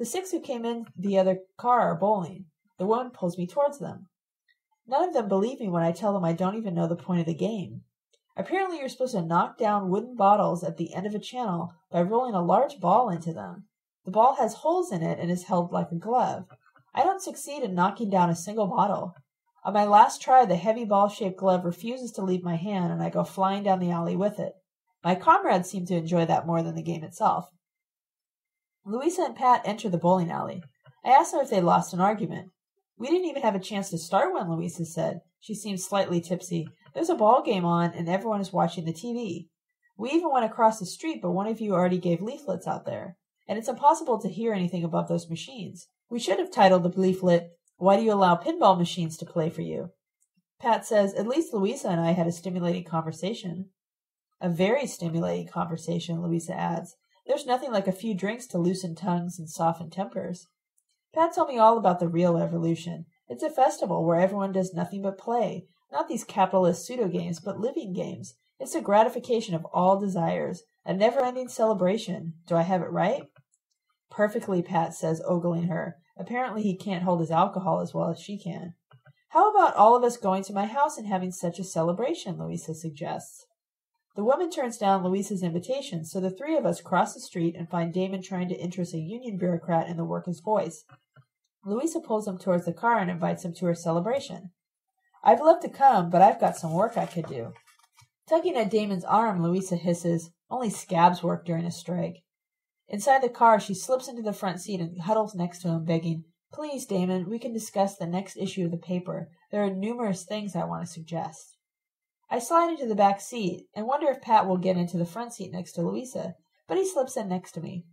The six who came in the other car are bowling. The woman pulls me towards them. None of them believe me when I tell them I don't even know the point of the game. Apparently you're supposed to knock down wooden bottles at the end of a channel by rolling a large ball into them. The ball has holes in it and is held like a glove. I don't succeed in knocking down a single bottle. On my last try, the heavy ball-shaped glove refuses to leave my hand, and I go flying down the alley with it. My comrades seem to enjoy that more than the game itself. Louisa and Pat enter the bowling alley. I asked them if they lost an argument. We didn't even have a chance to start one, Louisa said. She seemed slightly tipsy. There's a ball game on, and everyone is watching the T V. We even went across the street, but one of you already gave leaflets out there, and it's impossible to hear anything above those machines. We should have titled the leaflet, Why Do You Allow Pinball Machines to Play For You? Pat says, At least Louisa and I had a stimulating conversation. A very stimulating conversation, Louisa adds. There's nothing like a few drinks to loosen tongues and soften tempers. Pat told me all about the real revolution. It's a festival where everyone does nothing but play. Not these capitalist pseudo-games, but living games. It's the gratification of all desires. A never-ending celebration. Do I have it right? Perfectly, Pat says, ogling her. Apparently he can't hold his alcohol as well as she can. How about all of us going to my house and having such a celebration, Louisa suggests. The woman turns down Louisa's invitation, so the three of us cross the street and find Damon trying to interest a union bureaucrat in the worker's voice. Louisa pulls him towards the car and invites him to her celebration. I've loved to come, but I've got some work I could do. Tugging at Damon's arm, Louisa hisses, Only scabs work during a strike. Inside the car, she slips into the front seat and huddles next to him, begging, Please, Damon, we can discuss the next issue of the paper. There are numerous things I want to suggest. I slide into the back seat and wonder if Pat will get into the front seat next to Louisa, but he slips in next to me.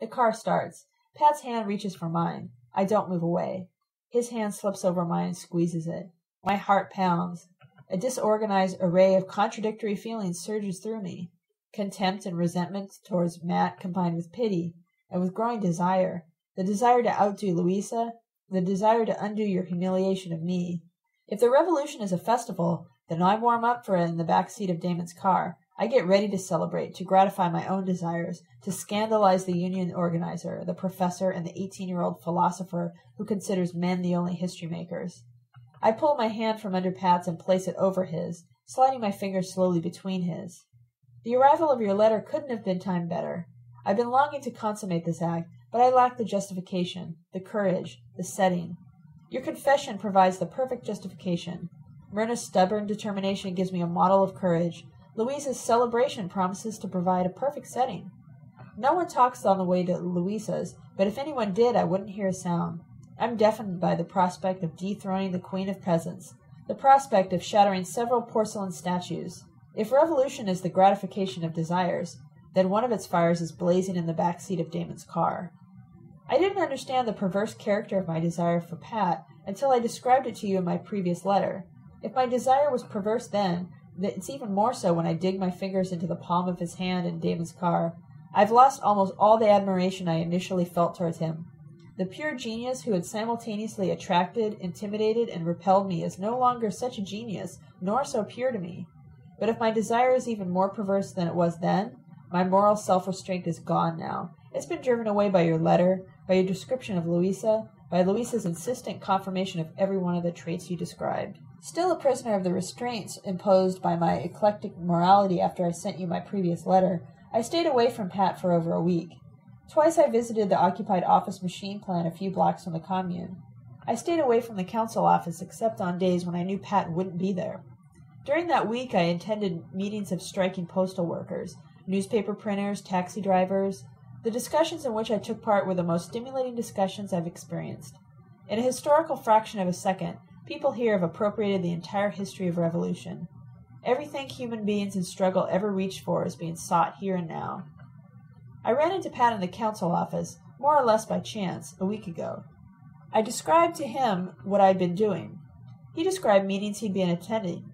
The car starts. Pat's hand reaches for mine. I don't move away. His hand slips over mine and squeezes it. My heart pounds. A disorganized array of contradictory feelings surges through me. Contempt and resentment towards Matt combined with pity, and with growing desire. The desire to outdo Louisa, the desire to undo your humiliation of me. If the revolution is a festival, then I warm up for it in the back seat of Damon's car. I get ready to celebrate, to gratify my own desires, to scandalize the union organizer, the professor, and the eighteen-year-old philosopher who considers men the only history makers. I pull my hand from under Pat's and place it over his, sliding my fingers slowly between his. The arrival of your letter couldn't have been timed better. I've been longing to consummate this act, but I lack the justification, the courage, the setting. Your confession provides the perfect justification. Myrna's stubborn determination gives me a model of courage. Louisa's celebration promises to provide a perfect setting. No one talks on the way to Louisa's, but if anyone did, I wouldn't hear a sound. I'm deafened by the prospect of dethroning the Queen of Peasants, the prospect of shattering several porcelain statues. If revolution is the gratification of desires, then one of its fires is blazing in the back seat of Damon's car. I didn't understand the perverse character of my desire for Pat until I described it to you in my previous letter. If my desire was perverse then, it's even more so when I dig my fingers into the palm of his hand in Damon's car. I've lost almost all the admiration I initially felt towards him. The pure genius who had simultaneously attracted, intimidated, and repelled me is no longer such a genius, nor so pure to me. But if my desire is even more perverse than it was then, my moral self-restraint is gone now. It's been driven away by your letter, by your description of Louisa, by Louisa's insistent confirmation of every one of the traits you described. Still a prisoner of the restraints imposed by my eclectic morality after I sent you my previous letter, I stayed away from Pat for over a week. Twice I visited the occupied office machine plant a few blocks from the commune. I stayed away from the council office except on days when I knew Pat wouldn't be there. During that week, I attended meetings of striking postal workers, newspaper printers, taxi drivers. The discussions in which I took part were the most stimulating discussions I've experienced. In a historical fraction of a second, people here have appropriated the entire history of revolution. Everything human beings in struggle ever reached for is being sought here and now. I ran into Pat in the council office, more or less by chance, a week ago. I described to him what I'd been doing. He described meetings he'd been attending.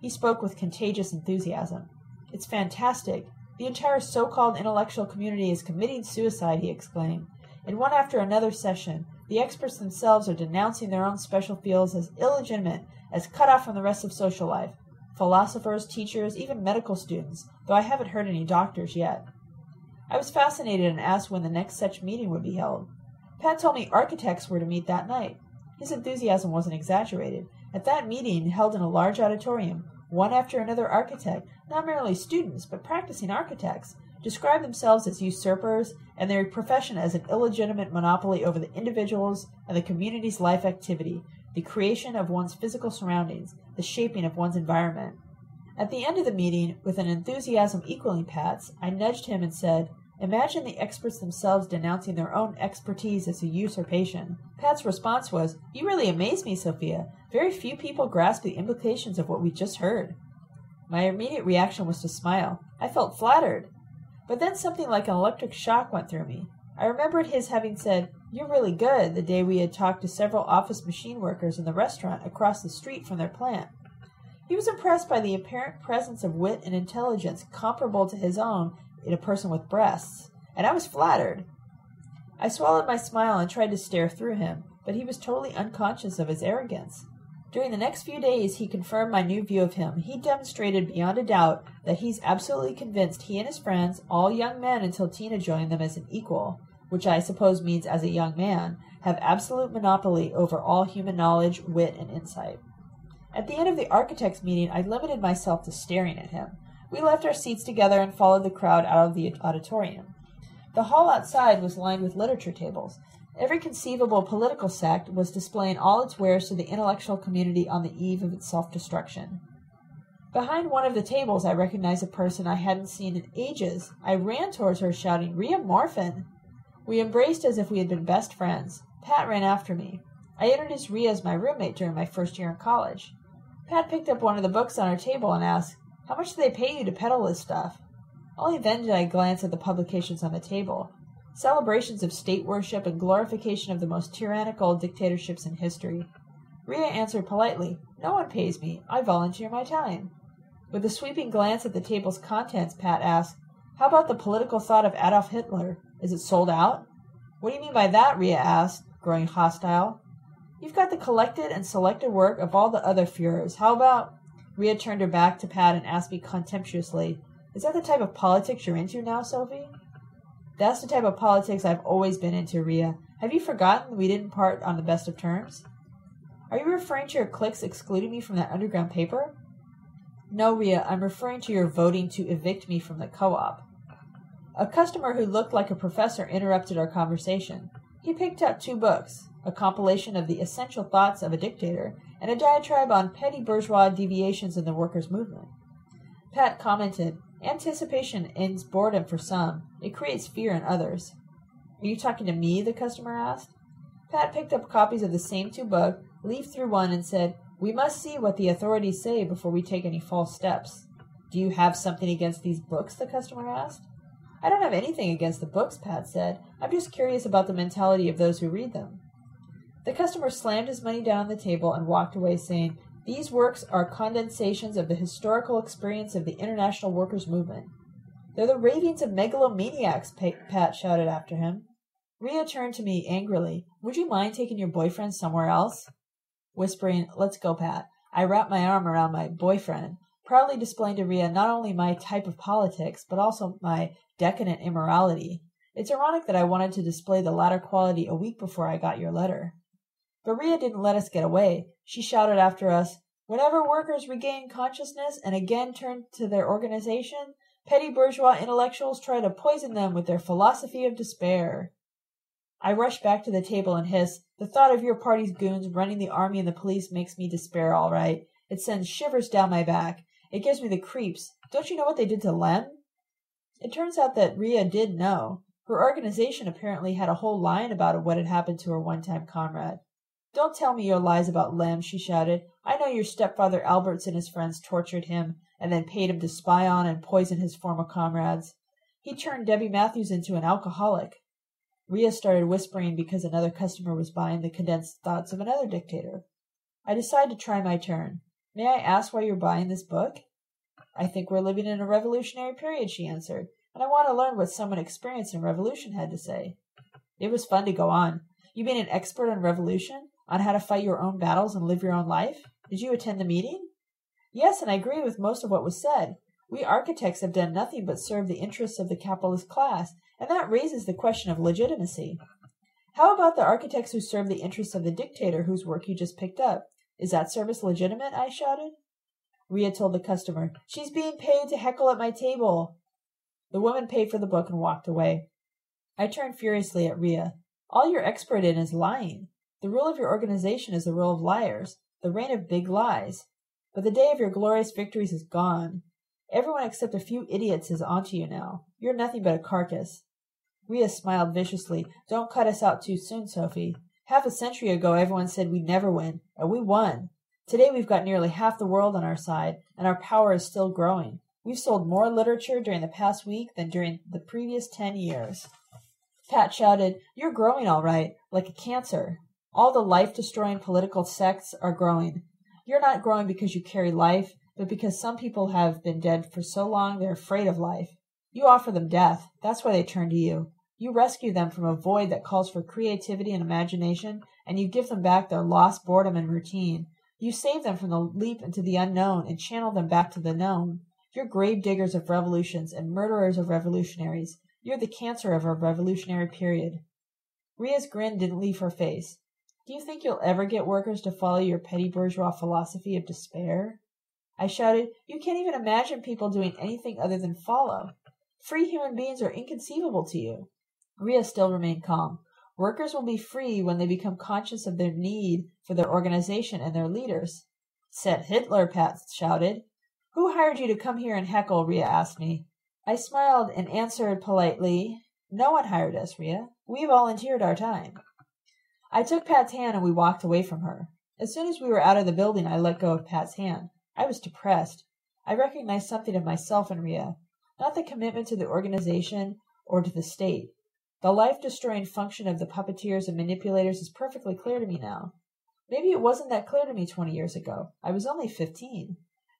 He spoke with contagious enthusiasm. "It's fantastic. The entire so-called intellectual community is committing suicide," he exclaimed. "In one after another session, the experts themselves are denouncing their own special fields as illegitimate, as cut off from the rest of social life. Philosophers, teachers, even medical students, though I haven't heard any doctors yet." I was fascinated and asked when the next such meeting would be held. Pat told me architects were to meet that night. His enthusiasm wasn't exaggerated. At that meeting, held in a large auditorium, one after another architect, not merely students, but practicing architects, describe themselves as usurpers and their profession as an illegitimate monopoly over the individual's and the community's life activity, the creation of one's physical surroundings, the shaping of one's environment. At the end of the meeting, with an enthusiasm equaling Pat's, I nudged him and said, "Imagine the experts themselves denouncing their own expertise as a usurpation." Pat's response was, "You really amaze me, Sophia. Very few people grasp the implications of what we just heard." My immediate reaction was to smile. I felt flattered. But then something like an electric shock went through me. I remembered his having said, "You're really good," the day we had talked to several office machine workers in the restaurant across the street from their plant. He was impressed by the apparent presence of wit and intelligence comparable to his own in a person with breasts, and I was flattered. I swallowed my smile and tried to stare through him, but he was totally unconscious of his arrogance. During the next few days, he confirmed my new view of him. He demonstrated beyond a doubt that he's absolutely convinced he and his friends, all young men until Tina joined them as an equal, which I suppose means as a young man, have absolute monopoly over all human knowledge, wit, and insight. At the end of the architects' meeting, I limited myself to staring at him. We left our seats together and followed the crowd out of the auditorium. The hall outside was lined with literature tables. Every conceivable political sect was displaying all its wares to the intellectual community on the eve of its self-destruction. Behind one of the tables I recognized a person I hadn't seen in ages. I ran towards her, shouting, "Rhea Morphin!" We embraced as if we had been best friends. Pat ran after me. I introduced Rhea as my roommate during my first year in college. Pat picked up one of the books on our table and asked, "How much do they pay you to peddle this stuff?" Only then did I glance at the publications on the table. Celebrations of state worship and glorification of the most tyrannical dictatorships in history. Rhea answered politely, "No one pays me. I volunteer my time." With a sweeping glance at the table's contents, Pat asked, "How about the political thought of Adolf Hitler? Is it sold out?" "What do you mean by that?" Rhea asked, growing hostile. "You've got the collected and selected work of all the other Führers. How about—" Rhea turned her back to Pat and asked me contemptuously, Is that the type of politics you're into now, Sophie? That's the type of politics I've always been into, Rhea. Have you forgotten we didn't part on the best of terms? Are you referring to your cliques excluding me from that underground paper? No, Rhea, I'm referring to your voting to evict me from the co-op. A customer who looked like a professor interrupted our conversation. He picked up two books, a compilation of the essential thoughts of a dictator and a diatribe on petty bourgeois deviations in the workers' movement. Pat commented, "Anticipation ends boredom for some. It creates fear in others." "Are you talking to me?" the customer asked. Pat picked up copies of the same two books, leafed through one, and said, "We must see what the authorities say before we take any false steps." "Do you have something against these books?" the customer asked. "I don't have anything against the books," Pat said. "I'm just curious about the mentality of those who read them." The customer slammed his money down on the table and walked away, saying, "These works are condensations of the historical experience of the international workers' movement." "They're the ravings of megalomaniacs," Pat shouted after him. Rhea turned to me angrily. "Would you mind taking your boyfriend somewhere else?" Whispering, "Let's go, Pat," I wrapped my arm around my boyfriend, proudly displaying to Rhea not only my type of politics, but also my decadent immorality. It's ironic that I wanted to display the latter quality a week before I got your letter. But Rhea didn't let us get away. She shouted after us, "Whenever workers regain consciousness and again turn to their organization, petty bourgeois intellectuals try to poison them with their philosophy of despair." I rushed back to the table and hissed, "The thought of your party's goons running the army and the police makes me despair, all right. It sends shivers down my back. It gives me the creeps. Don't you know what they did to Lem?" It turns out that Rhea did know. Her organization apparently had a whole line about what had happened to her one-time comrade. "Don't tell me your lies about Lem," she shouted. "I know your stepfather Alberts and his friends tortured him and then paid him to spy on and poison his former comrades. He turned Debbie Matthews into an alcoholic." Rhea started whispering because another customer was buying the condensed thoughts of another dictator. I decided to try my turn. "May I ask why you're buying this book?" "I think we're living in a revolutionary period," she answered, "and I want to learn what someone experienced in revolution had to say." It was fun to go on. "You mean an expert on revolution? On how to fight your own battles and live your own life? Did you attend the meeting?" "Yes, and I agree with most of what was said. We architects have done nothing but serve the interests of the capitalist class, and that raises the question of legitimacy." "How about the architects who serve the interests of the dictator whose work you just picked up? Is that service legitimate?" I shouted. Rhea told the customer, "She's being paid to heckle at my table." The woman paid for the book and walked away. I turned furiously at Rhea. "All you're expert in is lying. The rule of your organization is the rule of liars, the reign of big lies. But the day of your glorious victories is gone. Everyone except a few idiots is onto you now. You're nothing but a carcass." Rhea smiled viciously. "Don't cut us out too soon, Sophie. Half a century ago, everyone said we'd never win, and we won. Today, we've got nearly half the world on our side, and our power is still growing. We've sold more literature during the past week than during the previous ten years." Pat shouted, "You're growing all right, like a cancer. All the life-destroying political sects are growing. You're not growing because you carry life, but because some people have been dead for so long they're afraid of life. You offer them death. That's why they turn to you. You rescue them from a void that calls for creativity and imagination, and you give them back their lost boredom and routine. You save them from the leap into the unknown and channel them back to the known. You're grave diggers of revolutions and murderers of revolutionaries. You're the cancer of our revolutionary period." Rhea's grin didn't leave her face. "Do you think you'll ever get workers to follow your petty bourgeois philosophy of despair?" I shouted, "You can't even imagine people doing anything other than follow. Free human beings are inconceivable to you." Rhea still remained calm. "Workers will be free when they become conscious of their need for their organization and their leaders." "Set Hitler," Pat shouted. "Who hired you to come here and heckle?" Rhea asked me. I smiled and answered politely, "No one hired us, Rhea. We volunteered our time." I took Pat's hand and we walked away from her. As soon as we were out of the building, I let go of Pat's hand. I was depressed. I recognized something of myself in Rhea, not the commitment to the organization or to the state. The life-destroying function of the puppeteers and manipulators is perfectly clear to me now. Maybe it wasn't that clear to me twenty years ago. I was only fifteen.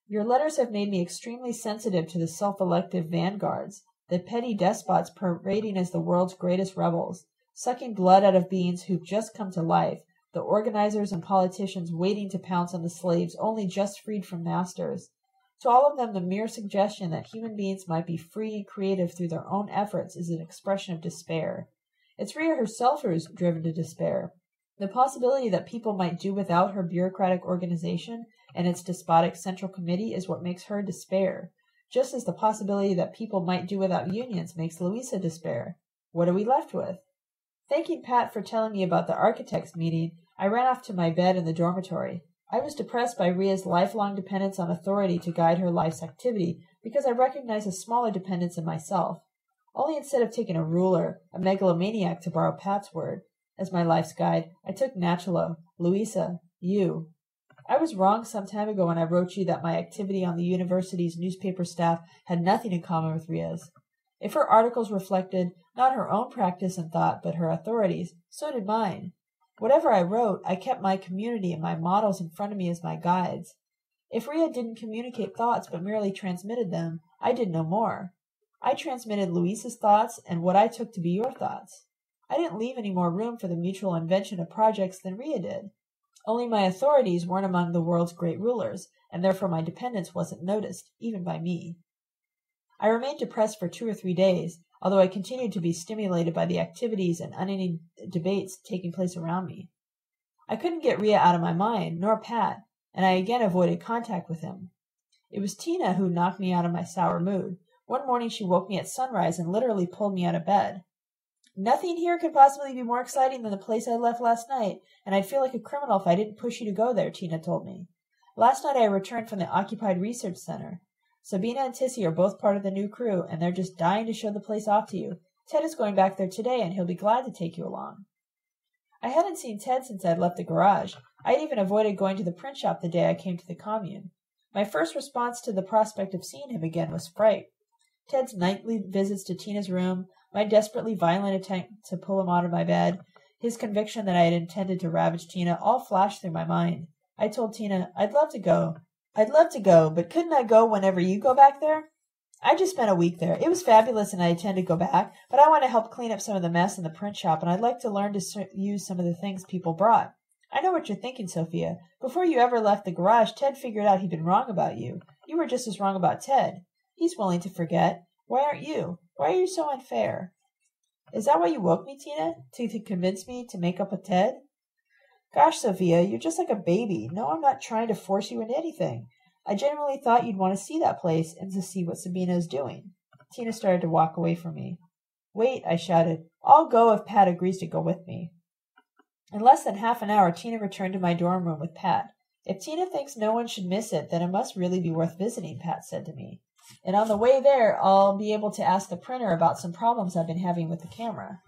Your letters have made me extremely sensitive to the self-elective vanguards, the petty despots parading as the world's greatest rebels, sucking blood out of beings who've just come to life, the organizers and politicians waiting to pounce on the slaves only just freed from masters, To all of them, the mere suggestion that human beings might be free and creative through their own efforts is an expression of despair. It's Rhea herself who is driven to despair. The possibility that people might do without her bureaucratic organization and its despotic central committee is what makes her despair, just as the possibility that people might do without unions makes Louisa despair. What are we left with? Thanking Pat for telling me about the architects' meeting, I ran off to my bed in the dormitory. I was depressed by Rhea's lifelong dependence on authority to guide her life's activity because I recognized a smaller dependence in myself. Only instead of taking a ruler, a megalomaniac to borrow Pat's word, as my life's guide, I took Nachalo, Louisa, you. I was wrong some time ago when I wrote you that my activity on the university's newspaper staff had nothing in common with Rhea's. If her articles reflected not her own practice and thought, but her authorities, so did mine. Whatever I wrote, I kept my community and my models in front of me as my guides. If Rhea didn't communicate thoughts but merely transmitted them, I did no more. I transmitted Louisa's thoughts and what I took to be your thoughts. I didn't leave any more room for the mutual invention of projects than Rhea did. Only my authorities weren't among the world's great rulers, and therefore my dependence wasn't noticed, even by me. I remained depressed for two or three days, although I continued to be stimulated by the activities and unending debates taking place around me. I couldn't get Rhea out of my mind, nor Pat, and I again avoided contact with him. It was Tina who knocked me out of my sour mood. One morning she woke me at sunrise and literally pulled me out of bed. "Nothing here could possibly be more exciting than the place I left last night, and I'd feel like a criminal if I didn't push you to go there," Tina told me. "Last night I returned from the Occupied Research Center. Sabina and Tissy are both part of the new crew, and they're just dying to show the place off to you. Ted is going back there today, and he'll be glad to take you along." I hadn't seen Ted since I'd left the garage. I'd even avoided going to the print shop the day I came to the commune. My first response to the prospect of seeing him again was fright. Ted's nightly visits to Tina's room, my desperately violent attempt to pull him out of my bed, his conviction that I had intended to ravage Tina, all flashed through my mind. I told Tina, "I'd love to go. I'd love to go, but couldn't I go whenever you go back there? I just spent a week there. It was fabulous, and I intend to go back, but I want to help clean up some of the mess in the print shop, and I'd like to learn to use some of the things people brought. I know what you're thinking, Sophia. Before you ever left the garage, Ted figured out he'd been wrong about you. You were just as wrong about Ted. He's willing to forget. Why aren't you? Why are you so unfair?" "Is that why you woke me, Tina? To, to convince me to make up with Ted?" "Gosh, Sophia, you're just like a baby. No, I'm not trying to force you into anything. I genuinely thought you'd want to see that place and to see what Sabina is doing." Tina started to walk away from me. "Wait," I shouted. "I'll go if Pat agrees to go with me." In less than half an hour, Tina returned to my dorm room with Pat. "If Tina thinks no one should miss it, then it must really be worth visiting," Pat said to me. "And on the way there, I'll be able to ask the printer about some problems I've been having with the camera."